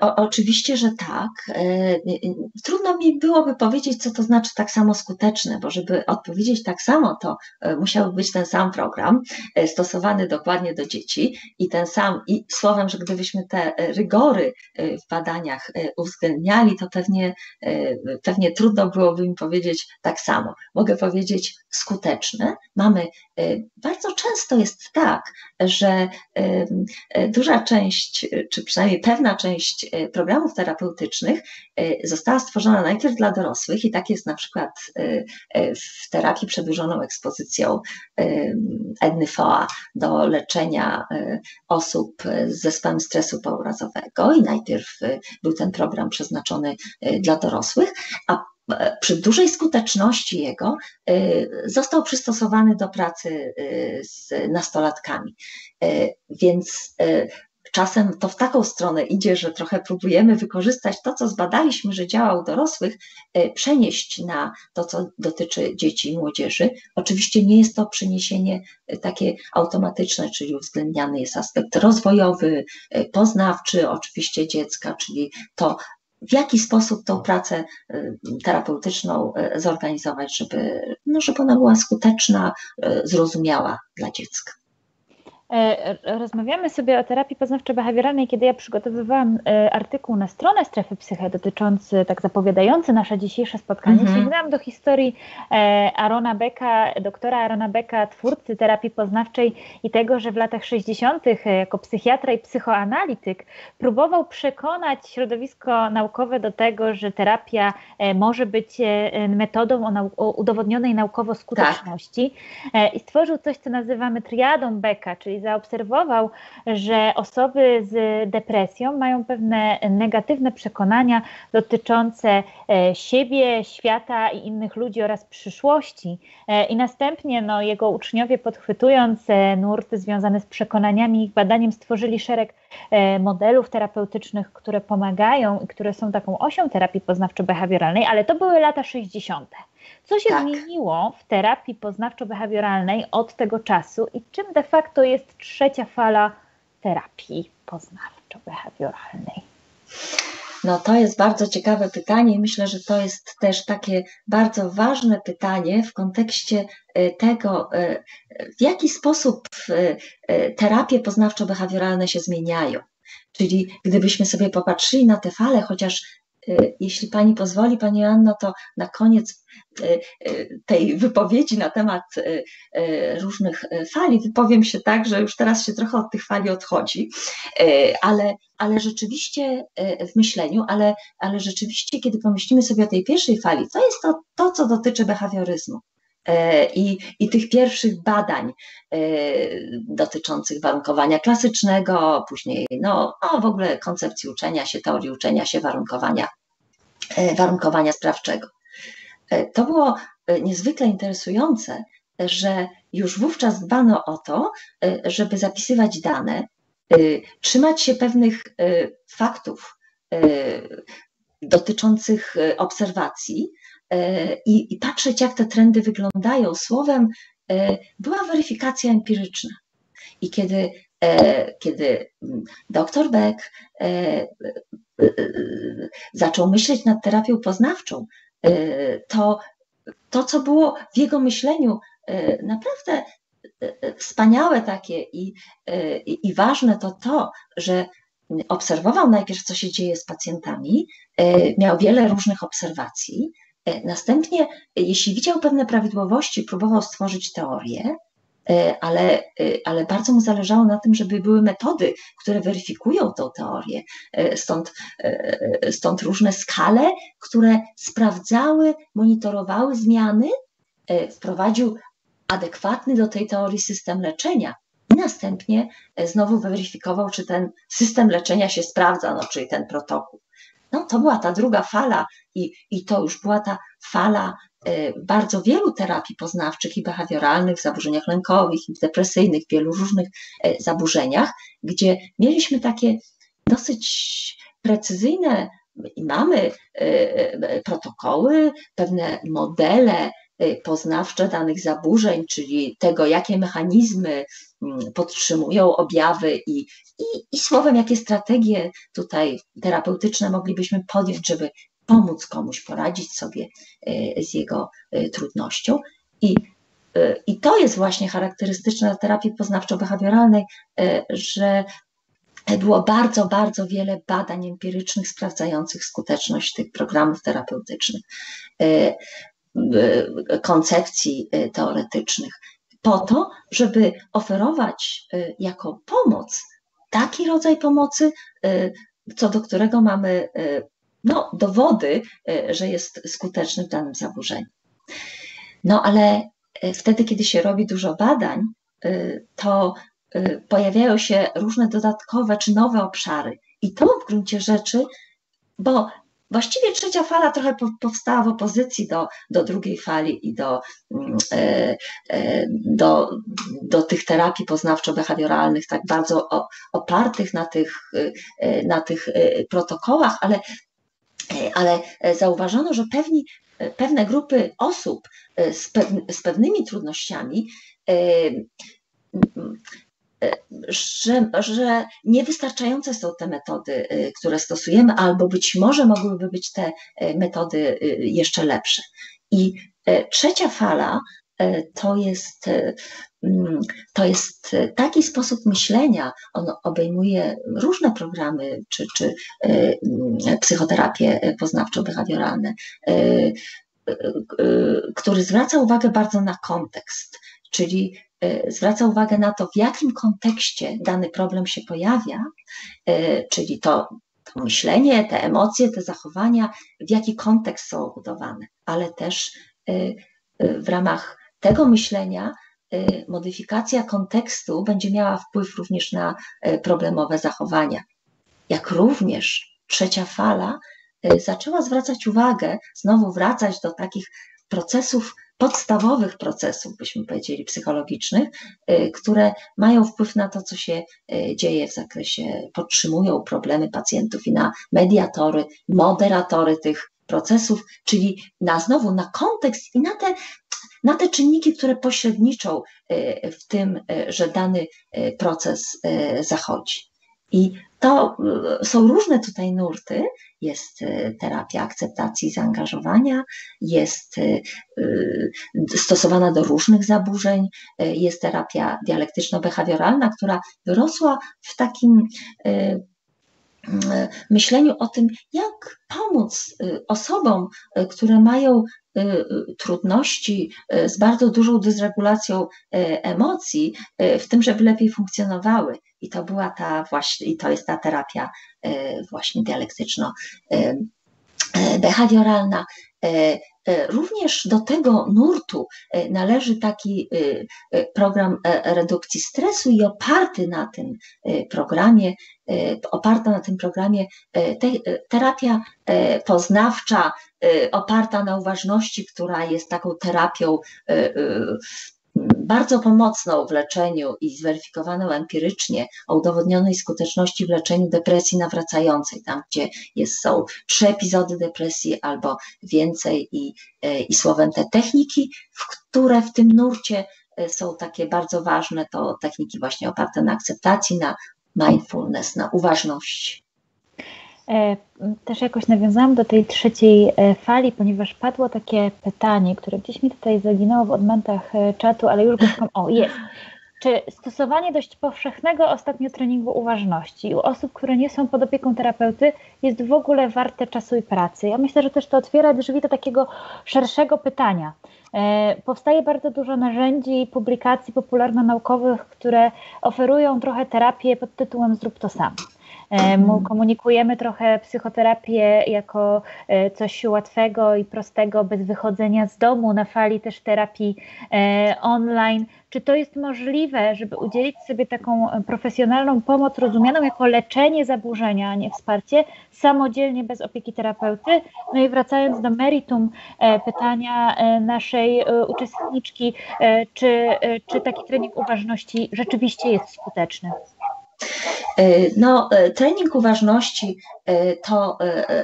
Oczywiście, że tak. Trudno mi byłoby powiedzieć, co to znaczy tak samo skuteczne, bo żeby odpowiedzieć tak samo, to musiałby być ten sam program stosowany dokładnie do dzieci i ten sam, i słowem, że gdybyśmy te rygory w badaniach uwzględniali, to pewnie trudno byłoby mi powiedzieć tak samo. Mogę powiedzieć skuteczne. Bardzo często jest tak, że duża część, czy przynajmniej pewna część programów terapeutycznych została stworzona najpierw dla dorosłych i tak jest na przykład w terapii przedłużoną ekspozycją NFOA do leczenia osób z zespołem stresu pourazowego i najpierw był ten program przeznaczony dla dorosłych, a przy dużej skuteczności jego został przystosowany do pracy z nastolatkami. Więc czasem to w taką stronę idzie, że trochę próbujemy wykorzystać to, co zbadaliśmy, że działa u dorosłych, przenieść na to, co dotyczy dzieci i młodzieży. Oczywiście nie jest to przeniesienie takie automatyczne, czyli uwzględniany jest aspekt rozwojowy, poznawczy oczywiście dziecka, czyli to, w jaki sposób tą pracę terapeutyczną zorganizować, żeby ona była skuteczna, zrozumiała dla dziecka. Rozmawiamy sobie o terapii poznawczo-behawioralnej, kiedy ja przygotowywałam artykuł na stronę Strefy Psyche dotyczący, tak zapowiadający nasze dzisiejsze spotkanie, sięgnęłam do historii Arona Becka, doktora Arona Becka, twórcy terapii poznawczej i tego, że w latach 60. jako psychiatra i psychoanalityk próbował przekonać środowisko naukowe do tego, że terapia może być metodą o udowodnionej naukowo skuteczności i stworzył coś, co nazywamy triadą Becka, czyli zaobserwował, że osoby z depresją mają pewne negatywne przekonania dotyczące siebie, świata i innych ludzi oraz przyszłości. I następnie jego uczniowie, podchwytując nurt związany z przekonaniami i ich badaniem, stworzyli szereg modelów terapeutycznych, które pomagają i które są taką osią terapii poznawczo-behawioralnej, ale to były lata 60. Co się zmieniło w terapii poznawczo-behawioralnej od tego czasu i czym de facto jest trzecia fala terapii poznawczo-behawioralnej? No to jest bardzo ciekawe pytanie i myślę, że to jest też takie bardzo ważne pytanie w kontekście tego, w jaki sposób terapie poznawczo-behawioralne się zmieniają. Czyli gdybyśmy sobie popatrzyli na te fale, chociaż jeśli Pani pozwoli, Pani Joanno, to na koniec tej wypowiedzi na temat różnych fali wypowiem się tak, że już teraz się trochę od tych fali odchodzi, ale rzeczywiście w myśleniu, ale rzeczywiście kiedy pomyślimy sobie o tej pierwszej fali, to jest to co dotyczy behawioryzmu. I tych pierwszych badań dotyczących warunkowania klasycznego, później w ogóle koncepcji uczenia się, teorii uczenia się, warunkowania sprawczego. To było niezwykle interesujące, że już wówczas dbano o to, żeby zapisywać dane, trzymać się pewnych faktów dotyczących obserwacji, i patrzeć, jak te trendy wyglądają. Słowem, była weryfikacja empiryczna. I kiedy dr Beck zaczął myśleć nad terapią poznawczą, to co było w jego myśleniu naprawdę wspaniałe takie i ważne, to, że obserwował najpierw, co się dzieje z pacjentami, miał wiele różnych obserwacji. Następnie, jeśli widział pewne prawidłowości, próbował stworzyć teorie, ale bardzo mu zależało na tym, żeby były metody, które weryfikują tą teorię. Stąd różne skale, które sprawdzały, monitorowały zmiany, wprowadził adekwatny do tej teorii system leczenia. I następnie znowu weryfikował, czy ten system leczenia się sprawdza, czyli ten protokół. To była ta druga fala i to już była ta fala bardzo wielu terapii poznawczych i behawioralnych, w zaburzeniach lękowych i depresyjnych, w wielu różnych zaburzeniach, gdzie mieliśmy takie dosyć precyzyjne, mamy protokoły, pewne modele poznawcze danych zaburzeń, czyli tego, jakie mechanizmy podtrzymują objawy i słowem, jakie strategie tutaj terapeutyczne moglibyśmy podjąć, żeby pomóc komuś poradzić sobie z jego trudnością. I to jest właśnie charakterystyczne dla terapii poznawczo-behawioralnej, że było bardzo, bardzo wiele badań empirycznych sprawdzających skuteczność tych programów terapeutycznych, koncepcji teoretycznych, po to, żeby oferować jako pomoc taki rodzaj pomocy, co do którego mamy dowody, że jest skuteczny w danym zaburzeniu. No ale wtedy, kiedy się robi dużo badań, to pojawiają się różne dodatkowe czy nowe obszary. I to w gruncie rzeczy, bo właściwie trzecia fala trochę powstała w opozycji do drugiej fali i do tych terapii poznawczo-behawioralnych, tak bardzo opartych na tych protokołach, ale zauważono, że pewne grupy osób z pewnymi trudnościami, że niewystarczające są te metody, które stosujemy, albo być może mogłyby być te metody jeszcze lepsze. I trzecia fala to jest taki sposób myślenia, on obejmuje różne programy czy psychoterapię poznawczo-behawioralne, który zwraca uwagę bardzo na kontekst, czyli zwraca uwagę na to, w jakim kontekście dany problem się pojawia, czyli to myślenie, te emocje, te zachowania, w jaki kontekst są budowane, ale też w ramach tego myślenia modyfikacja kontekstu będzie miała wpływ również na problemowe zachowania. Jak również trzecia fala zaczęła zwracać uwagę, znowu wracać do takich procesów, podstawowych procesów, byśmy powiedzieli, psychologicznych, które mają wpływ na to, co się dzieje w zakresie, podtrzymują problemy pacjentów i na mediatory, moderatory tych procesów, czyli na kontekst i na te czynniki, które pośredniczą w tym, że dany proces zachodzi. I to są różne tutaj nurty, jest terapia akceptacji i zaangażowania, jest stosowana do różnych zaburzeń, jest terapia dialektyczno-behawioralna, która wyrosła w takim myśleniu o tym, jak pomóc osobom, które mają trudności z bardzo dużą dysregulacją emocji, w tym, żeby lepiej funkcjonowały. I to była to jest ta terapia właśnie dialektyczno-behawioralna. Również do tego nurtu należy taki program redukcji stresu i oparta na tym programie terapia poznawcza, oparta na uważności, która jest taką terapią bardzo pomocną w leczeniu i zweryfikowaną empirycznie o udowodnionej skuteczności w leczeniu depresji nawracającej, tam gdzie są 3 epizody depresji albo więcej i słowem te techniki, które w tym nurcie są takie bardzo ważne, to techniki właśnie oparte na akceptacji, na mindfulness, na uważności. Też jakoś nawiązałam do tej trzeciej fali, ponieważ padło takie pytanie, które gdzieś mi tutaj zaginęło w odmętach czatu, ale już go jest. Czy stosowanie dość powszechnego ostatnio treningu uważności u osób, które nie są pod opieką terapeuty, jest w ogóle warte czasu i pracy? Ja myślę, że też to otwiera drzwi do takiego szerszego pytania. Powstaje bardzo dużo narzędzi i publikacji popularnonaukowych, które oferują trochę terapię pod tytułem zrób to sam. Komunikujemy trochę psychoterapię jako coś łatwego i prostego, bez wychodzenia z domu, na fali też terapii online. Czy to jest możliwe, żeby udzielić sobie taką profesjonalną pomoc rozumianą jako leczenie zaburzenia, a nie wsparcie, samodzielnie, bez opieki terapeuty? No i wracając do meritum pytania naszej uczestniczki, czy taki trening uważności rzeczywiście jest skuteczny? No, trening uważności to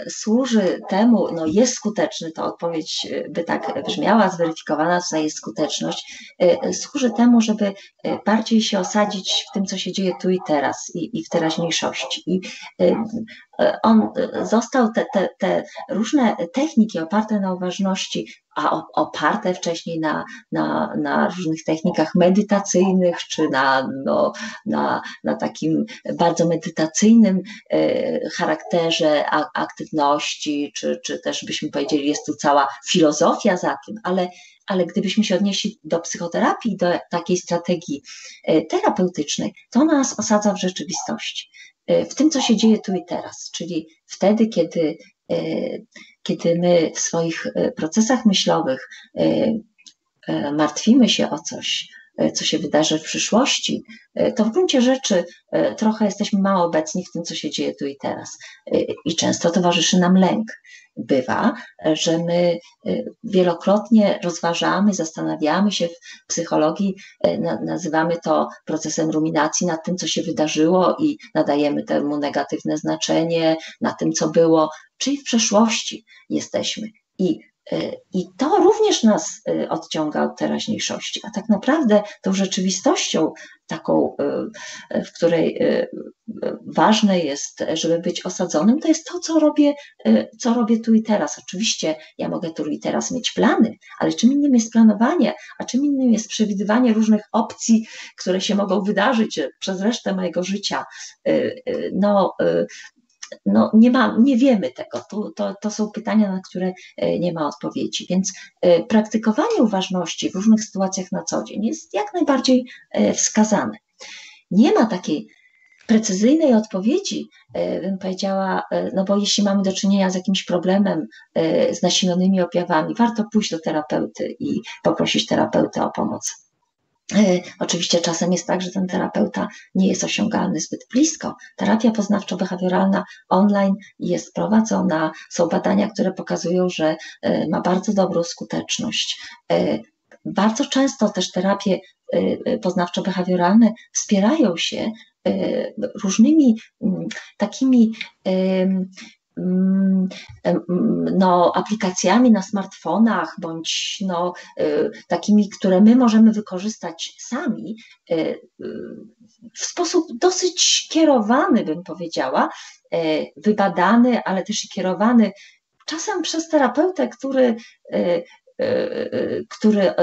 służy temu, jest skuteczny, to odpowiedź by tak brzmiała, zweryfikowana tutaj jest skuteczność, służy temu, żeby bardziej się osadzić w tym, co się dzieje tu i teraz i w teraźniejszości. I on został, te różne techniki oparte na uważności, a oparte wcześniej na różnych technikach medytacyjnych, czy na takim bardzo medytacyjnym charakterze aktywności, czy też byśmy powiedzieli, jest tu cała filozofia za tym, ale gdybyśmy się odnieśli do psychoterapii, do takiej strategii terapeutycznej, to nas osadza w rzeczywistości. w tym, co się dzieje tu i teraz, czyli wtedy, kiedy my w swoich procesach myślowych martwimy się o coś, co się wydarzy w przyszłości, to w gruncie rzeczy trochę jesteśmy mało obecni w tym, co się dzieje tu i teraz. I często towarzyszy nam lęk. Bywa, że my wielokrotnie rozważamy, zastanawiamy się w psychologii, nazywamy to procesem ruminacji nad tym, co się wydarzyło i nadajemy temu negatywne znaczenie, na tym, co było, czyli w przeszłości jesteśmy. I to również nas odciąga od teraźniejszości, a tak naprawdę tą rzeczywistością taką, w której ważne jest, żeby być osadzonym, to jest to, co robię tu i teraz. Oczywiście ja mogę tu i teraz mieć plany, ale czym innym jest planowanie, a czym innym jest przewidywanie różnych opcji, które się mogą wydarzyć przez resztę mojego życia. No, nie wiemy tego, to są pytania, na które nie ma odpowiedzi, więc praktykowanie uważności w różnych sytuacjach na co dzień jest jak najbardziej wskazane. Nie ma takiej precyzyjnej odpowiedzi, bym powiedziała, no bo jeśli mamy do czynienia z jakimś problemem, z nasilonymi objawami, warto pójść do terapeuty i poprosić terapeutę o pomoc. Oczywiście czasem jest tak, że ten terapeuta nie jest osiągalny zbyt blisko. Terapia poznawczo-behawioralna online jest prowadzona, są badania, które pokazują, że ma bardzo dobrą skuteczność. Bardzo często też terapie poznawczo-behawioralne wspierają się różnymi takimi no, aplikacjami na smartfonach, bądź no, takimi, które my możemy wykorzystać sami w sposób dosyć kierowany, bym powiedziała, wybadany, ale też i kierowany czasem przez terapeutę,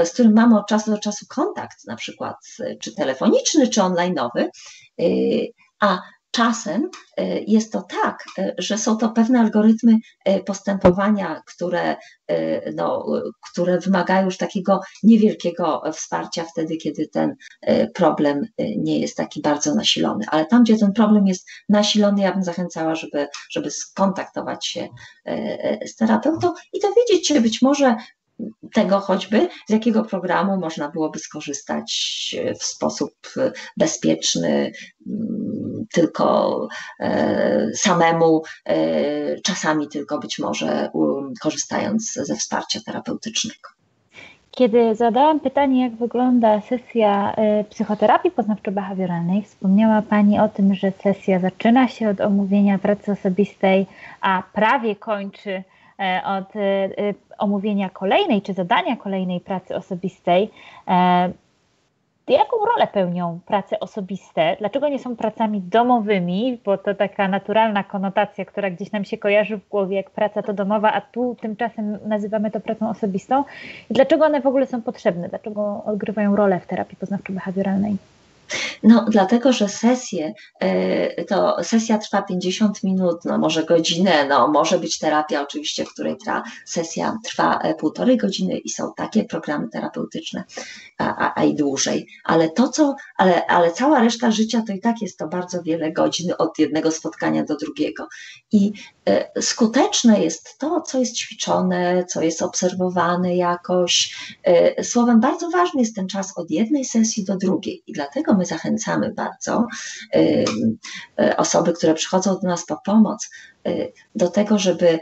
z którym mamy od czasu do czasu kontakt, na przykład czy telefoniczny, czy online'owy, a czasem jest to tak, że są to pewne algorytmy postępowania, które wymagają już takiego niewielkiego wsparcia wtedy, kiedy ten problem nie jest taki bardzo nasilony. Ale tam, gdzie ten problem jest nasilony, ja bym zachęcała, żeby skontaktować się z terapeutą i dowiedzieć się być może tego choćby, z jakiego programu można byłoby skorzystać w sposób bezpieczny, tylko samemu, czasami tylko być może korzystając ze wsparcia terapeutycznego. Kiedy zadałam pytanie, jak wygląda sesja psychoterapii poznawczo-behawioralnej, wspomniała Pani o tym, że sesja zaczyna się od omówienia pracy osobistej, a prawie kończy od omówienia kolejnej czy zadania kolejnej pracy osobistej. Jaką rolę pełnią prace osobiste? Dlaczego nie są pracami domowymi? Bo to taka naturalna konotacja, która gdzieś nam się kojarzy w głowie, jak praca to domowa, a tu tymczasem nazywamy to pracą osobistą. I dlaczego one w ogóle są potrzebne? Dlaczego odgrywają rolę w terapii poznawczo-behawioralnej? No, dlatego, że sesja trwa 50 minut, no może godzinę, no może być terapia oczywiście, w której sesja trwa 1,5 godziny i są takie programy terapeutyczne, a i dłużej. Ale cała reszta życia to i tak jest to bardzo wiele godzin od jednego spotkania do drugiego. I skuteczne jest to, co jest ćwiczone, co jest obserwowane jakoś. Słowem, bardzo ważny jest ten czas od jednej sesji do drugiej i dlatego my zachęcamy bardzo osoby, które przychodzą do nas po pomoc, do tego, żeby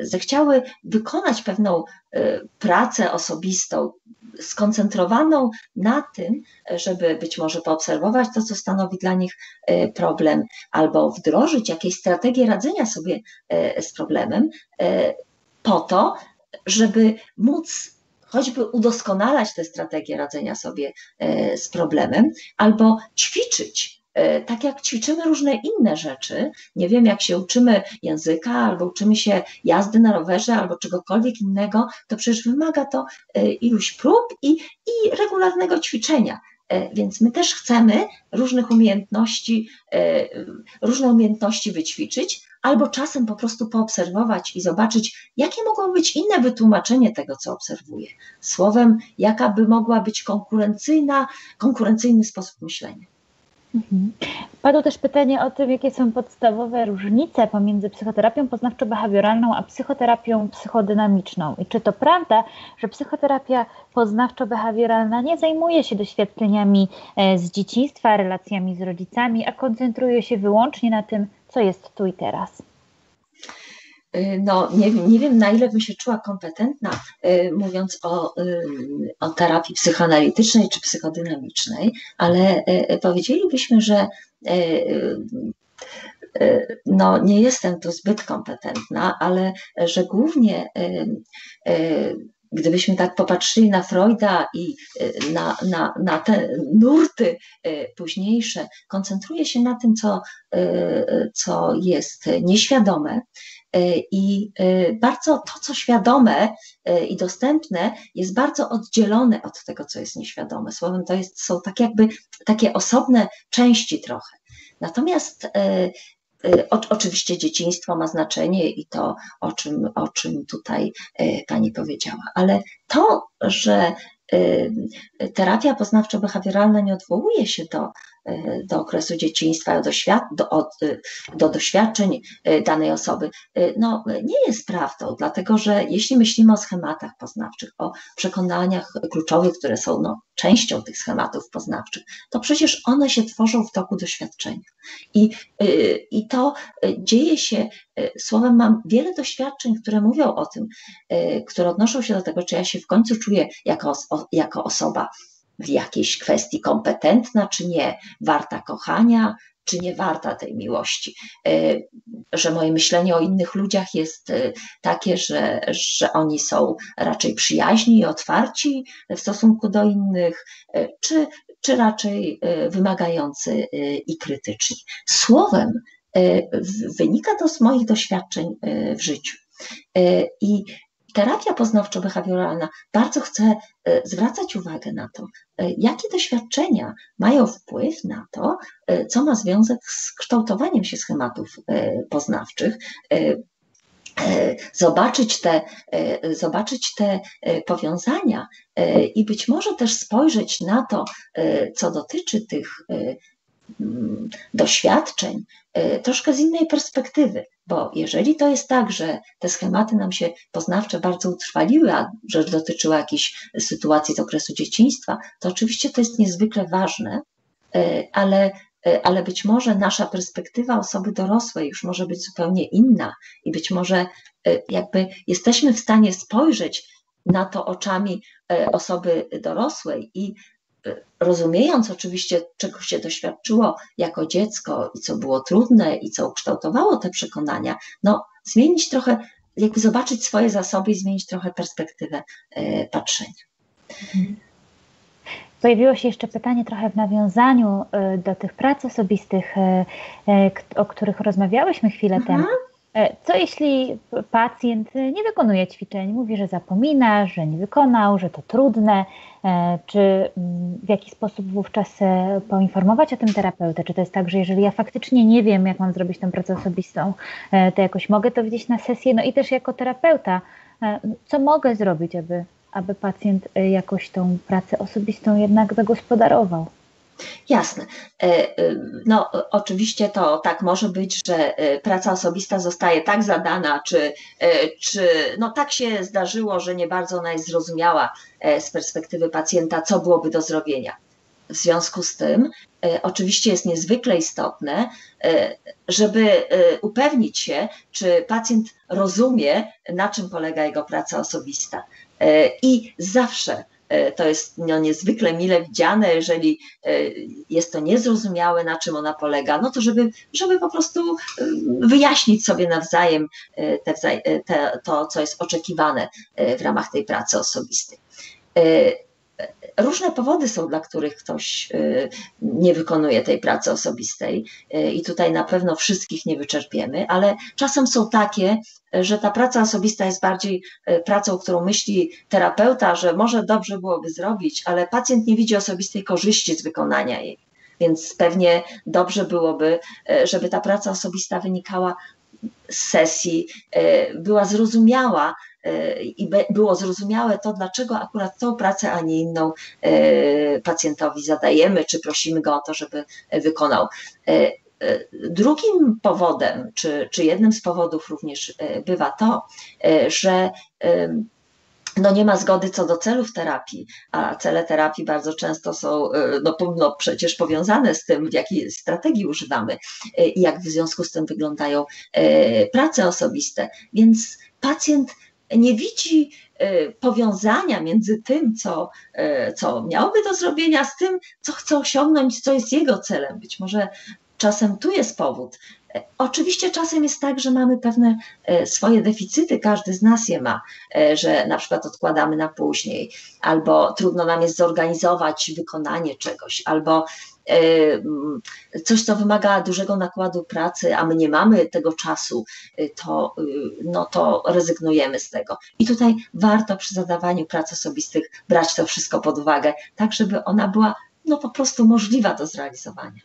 zechciały wykonać pewną pracę osobistą, skoncentrowaną na tym, żeby być może poobserwować to, co stanowi dla nich problem, albo wdrożyć jakieś strategie radzenia sobie z problemem po to, żeby móc choćby udoskonalać te strategie radzenia sobie z problemem, albo ćwiczyć, tak jak ćwiczymy różne inne rzeczy. Nie wiem, jak się uczymy języka, albo uczymy się jazdy na rowerze, albo czegokolwiek innego, to przecież wymaga to iluś prób i regularnego ćwiczenia. Więc my też chcemy różne umiejętności wyćwiczyć, albo czasem po prostu poobserwować i zobaczyć, jakie mogą być inne wytłumaczenie tego, co obserwuję. Słowem, jaka by mogła być konkurencyjny sposób myślenia. Padło też pytanie o tym, jakie są podstawowe różnice pomiędzy psychoterapią poznawczo-behawioralną a psychoterapią psychodynamiczną. I czy to prawda, że psychoterapia poznawczo-behawioralna nie zajmuje się doświadczeniami z dzieciństwa, relacjami z rodzicami, a koncentruje się wyłącznie na tym, co jest tu i teraz? No, nie wiem, na ile bym się czuła kompetentna, mówiąc o terapii psychoanalitycznej czy psychodynamicznej, ale powiedzielibyśmy, że no, nie jestem tu zbyt kompetentna, ale że głównie gdybyśmy tak popatrzyli na Freuda i na te nurty późniejsze, koncentruje się na tym, co jest nieświadome, i bardzo to, co świadome i dostępne, jest bardzo oddzielone od tego, co jest nieświadome. Słowem, to są tak jakby takie osobne części trochę. Natomiast oczywiście dzieciństwo ma znaczenie i to, o czym tutaj pani powiedziała, ale to, że terapia poznawczo-behawioralna nie odwołuje się do okresu dzieciństwa, do doświadczeń danej osoby, no, nie jest prawdą, dlatego że jeśli myślimy o schematach poznawczych, o przekonaniach kluczowych, które są częścią tych schematów poznawczych, to przecież one się tworzą w toku doświadczenia. I to dzieje się, słowem, mam wiele doświadczeń, które mówią o tym, które odnoszą się do tego, czy ja się w końcu czuję jako osoba w jakiejś kwestii kompetentna, czy nie, warta kochania, czy nie warta tej miłości. Że moje myślenie o innych ludziach jest takie, że oni są raczej przyjaźni i otwarci w stosunku do innych, czy raczej wymagający i krytyczni. Słowem, wynika to z moich doświadczeń w życiu. I terapia poznawczo-behawioralna bardzo chce zwracać uwagę na to, jakie doświadczenia mają wpływ na to, co ma związek z kształtowaniem się schematów poznawczych, zobaczyć te powiązania i być może też spojrzeć na to, co dotyczy tych doświadczeń troszkę z innej perspektywy, bo jeżeli to jest tak, że te schematy nam się poznawcze bardzo utrwaliły, a rzecz dotyczyła jakiejś sytuacji z okresu dzieciństwa, to oczywiście to jest niezwykle ważne, ale być może nasza perspektywa osoby dorosłej już może być zupełnie inna i być może jakby jesteśmy w stanie spojrzeć na to oczami osoby dorosłej i rozumiejąc oczywiście, czego się doświadczyło jako dziecko i co było trudne i co ukształtowało te przekonania, no zmienić trochę, jakby zobaczyć swoje zasoby i zmienić trochę perspektywę patrzenia. Pojawiło się jeszcze pytanie trochę w nawiązaniu do tych prac osobistych, o których rozmawiałyśmy chwilę temu. Co jeśli pacjent nie wykonuje ćwiczeń, mówi, że zapomina, że nie wykonał, że to trudne? Czy w jaki sposób wówczas poinformować o tym terapeutę? Czy to jest tak, że jeżeli ja faktycznie nie wiem, jak mam zrobić tę pracę osobistą, to jakoś mogę to widzieć na sesji? No i też jako terapeuta, co mogę zrobić, aby pacjent jakoś tą pracę osobistą jednak zagospodarował? Jasne. No oczywiście to tak może być, że praca osobista zostaje tak zadana, czy no tak się zdarzyło, że nie bardzo ona jest zrozumiała z perspektywy pacjenta, co byłoby do zrobienia. W związku z tym oczywiście jest niezwykle istotne, żeby upewnić się, czy pacjent rozumie, na czym polega jego praca osobista. I zawsze to jest no, niezwykle mile widziane, jeżeli jest to niezrozumiałe, na czym ona polega, no to żeby po prostu wyjaśnić sobie nawzajem to, co jest oczekiwane w ramach tej pracy osobistej. Różne powody są, dla których ktoś nie wykonuje tej pracy osobistej i tutaj na pewno wszystkich nie wyczerpiemy, ale czasem są takie, że ta praca osobista jest bardziej pracą, którą myśli terapeuta, że może dobrze byłoby zrobić, ale pacjent nie widzi osobistej korzyści z wykonania jej, więc pewnie dobrze byłoby, żeby ta praca osobista wynikała z sesji, była zrozumiała i było zrozumiałe to, dlaczego akurat tą pracę, a nie inną pacjentowi zadajemy, czy prosimy go o to, żeby wykonał. Drugim powodem, czy jednym z powodów również bywa to, że no nie ma zgody co do celów terapii, a cele terapii bardzo często są no przecież powiązane z tym, jakiej strategii używamy i jak w związku z tym wyglądają prace osobiste. Więc pacjent nie widzi powiązania między tym, co miałoby do zrobienia, z tym, co chce osiągnąć, co jest jego celem. Być może czasem tu jest powód. Oczywiście czasem jest tak, że mamy pewne swoje deficyty, każdy z nas je ma, że na przykład odkładamy na później, albo trudno nam jest zorganizować wykonanie czegoś, albo coś, co wymaga dużego nakładu pracy, a my nie mamy tego czasu, to rezygnujemy z tego. I tutaj warto przy zadawaniu prac osobistych brać to wszystko pod uwagę, tak żeby ona była po prostu możliwa do zrealizowania.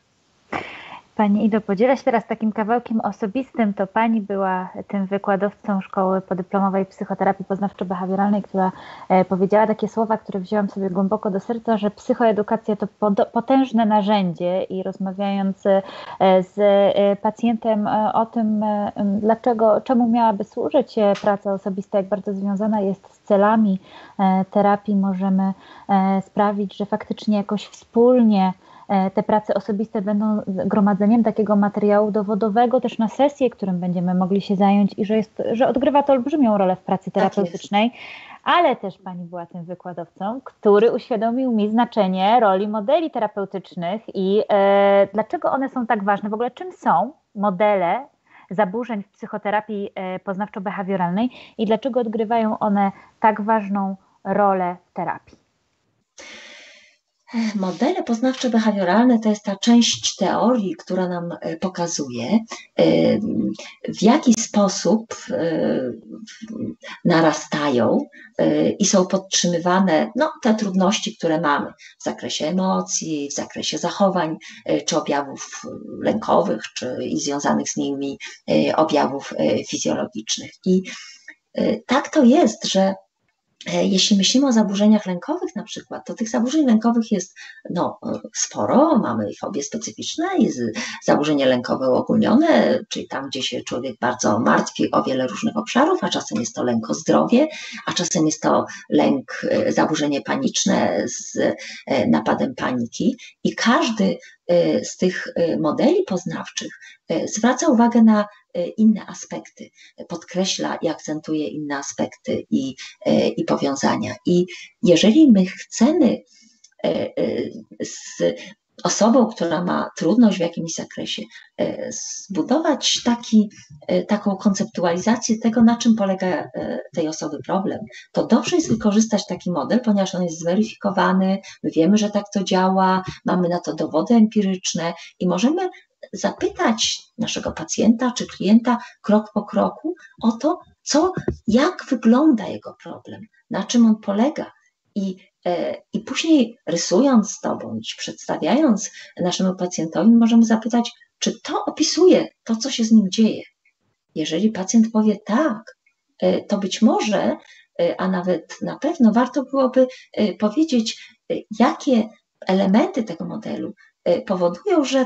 Pani Ido, podzielę się teraz takim kawałkiem osobistym. To Pani była tym wykładowcą Szkoły Podyplomowej Psychoterapii Poznawczo-Behawioralnej, która powiedziała takie słowa, które wzięłam sobie głęboko do serca, że psychoedukacja to potężne narzędzie i rozmawiając z pacjentem o tym, czemu miałaby służyć praca osobista, jak bardzo związana jest z celami terapii, możemy sprawić, że faktycznie jakoś wspólnie te prace osobiste będą gromadzeniem takiego materiału dowodowego też na sesję, którym będziemy mogli się zająć i że odgrywa to olbrzymią rolę w pracy terapeutycznej. Tak jest. Ale też Pani była tym wykładowcą, który uświadomił mi znaczenie roli modeli terapeutycznych i dlaczego one są tak ważne. W ogóle czym są modele zaburzeń w psychoterapii poznawczo-behawioralnej i dlaczego odgrywają one tak ważną rolę w terapii? Modele poznawczo-behawioralne to jest ta część teorii, która nam pokazuje, w jaki sposób narastają i są podtrzymywane te trudności, które mamy w zakresie emocji, w zakresie zachowań, czy objawów lękowych, czy i związanych z nimi objawów fizjologicznych. I tak to jest, że jeśli myślimy o zaburzeniach lękowych na przykład, to tych zaburzeń lękowych jest sporo, mamy fobie specyficzne, jest zaburzenie lękowe uogólnione, czyli tam, gdzie się człowiek bardzo martwi o wiele różnych obszarów, a czasem jest to lęk o zdrowie, a czasem jest to zaburzenie paniczne z napadem paniki i każdy z tych modeli poznawczych zwraca uwagę na inne aspekty, podkreśla i akcentuje inne aspekty i powiązania. I jeżeli my chcemy z osobą, która ma trudność w jakimś zakresie, zbudować taką konceptualizację tego, na czym polega tej osoby problem, to dobrze jest wykorzystać taki model, ponieważ on jest zweryfikowany, my wiemy, że tak to działa, mamy na to dowody empiryczne i możemy zapytać naszego pacjenta czy klienta krok po kroku o to, jak wygląda jego problem, na czym on polega i później rysując to bądź przedstawiając naszemu pacjentowi możemy zapytać, czy to opisuje to, co się z nim dzieje. Jeżeli pacjent powie tak, to być może, a nawet na pewno warto byłoby powiedzieć, jakie elementy tego modelu powodują, że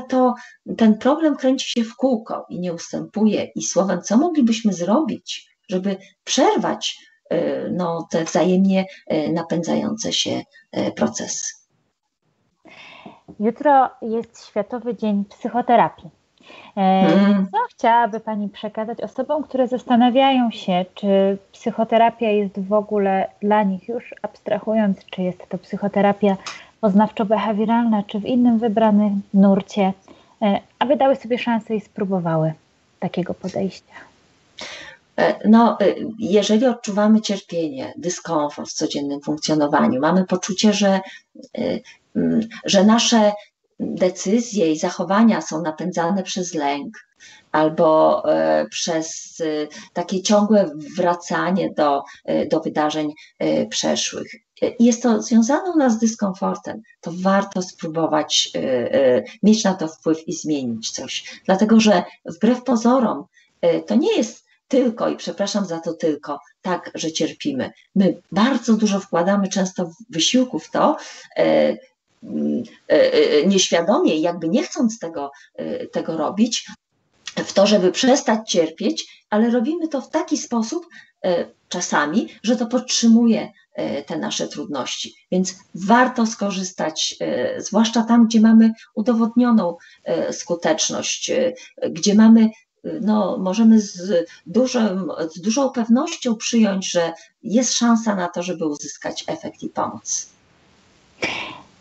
ten problem kręci się w kółko i nie ustępuje i słowem, co moglibyśmy zrobić, żeby przerwać te wzajemnie napędzające się procesy. Jutro jest Światowy Dzień Psychoterapii. Co chciałaby Pani przekazać osobom, które zastanawiają się, czy psychoterapia jest w ogóle dla nich, już abstrahując, czy jest to psychoterapia poznawczo-behawioralna, czy w innym wybranym nurcie, aby dały sobie szansę i spróbowały takiego podejścia? Jeżeli odczuwamy cierpienie, dyskomfort w codziennym funkcjonowaniu, mamy poczucie, że nasze decyzje i zachowania są napędzane przez lęk albo przez takie ciągłe wracanie do wydarzeń przeszłych. Jest to związane u nas z dyskomfortem, to warto spróbować mieć na to wpływ i zmienić coś, dlatego że wbrew pozorom to nie jest tylko, i przepraszam za to tylko, tak, że cierpimy. My bardzo dużo wkładamy często wysiłku w to, nieświadomie, jakby nie chcąc tego robić, w to, żeby przestać cierpieć, ale robimy to w taki sposób czasami, że to podtrzymuje te nasze trudności. Więc warto skorzystać, zwłaszcza tam, gdzie mamy udowodnioną skuteczność, gdzie mamy, no, możemy z dużą pewnością przyjąć, że jest szansa na to, żeby uzyskać efekt i pomóc.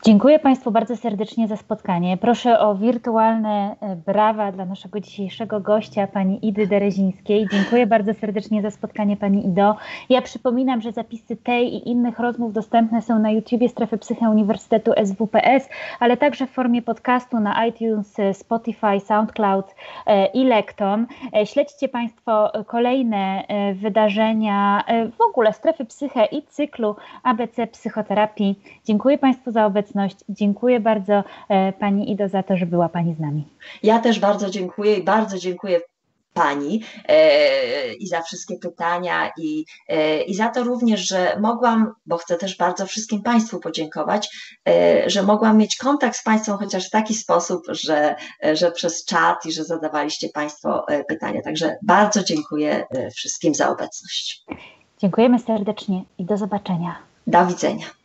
Dziękuję Państwu bardzo serdecznie za spotkanie. Proszę o wirtualne brawa dla naszego dzisiejszego gościa, Pani Idy Derezińskiej. Dziękuję bardzo serdecznie za spotkanie, Pani Ido. Ja przypominam, że zapisy tej i innych rozmów dostępne są na YouTubie Strefy Psyche Uniwersytetu SWPS, ale także w formie podcastu na iTunes, Spotify, SoundCloud i Lekton. Śledźcie Państwo kolejne wydarzenia w ogóle Strefy Psyche i cyklu ABC Psychoterapii. Dziękuję Państwu za obecność. Dziękuję bardzo Pani Ido za to, że była Pani z nami. Ja też bardzo dziękuję i bardzo dziękuję Pani i za wszystkie pytania i za to również, że mogłam, bo chcę też bardzo wszystkim Państwu podziękować, że mogłam mieć kontakt z Państwem chociaż w taki sposób, że przez czat i że zadawaliście Państwo pytania. Także bardzo dziękuję wszystkim za obecność. Dziękujemy serdecznie i do zobaczenia. Do widzenia.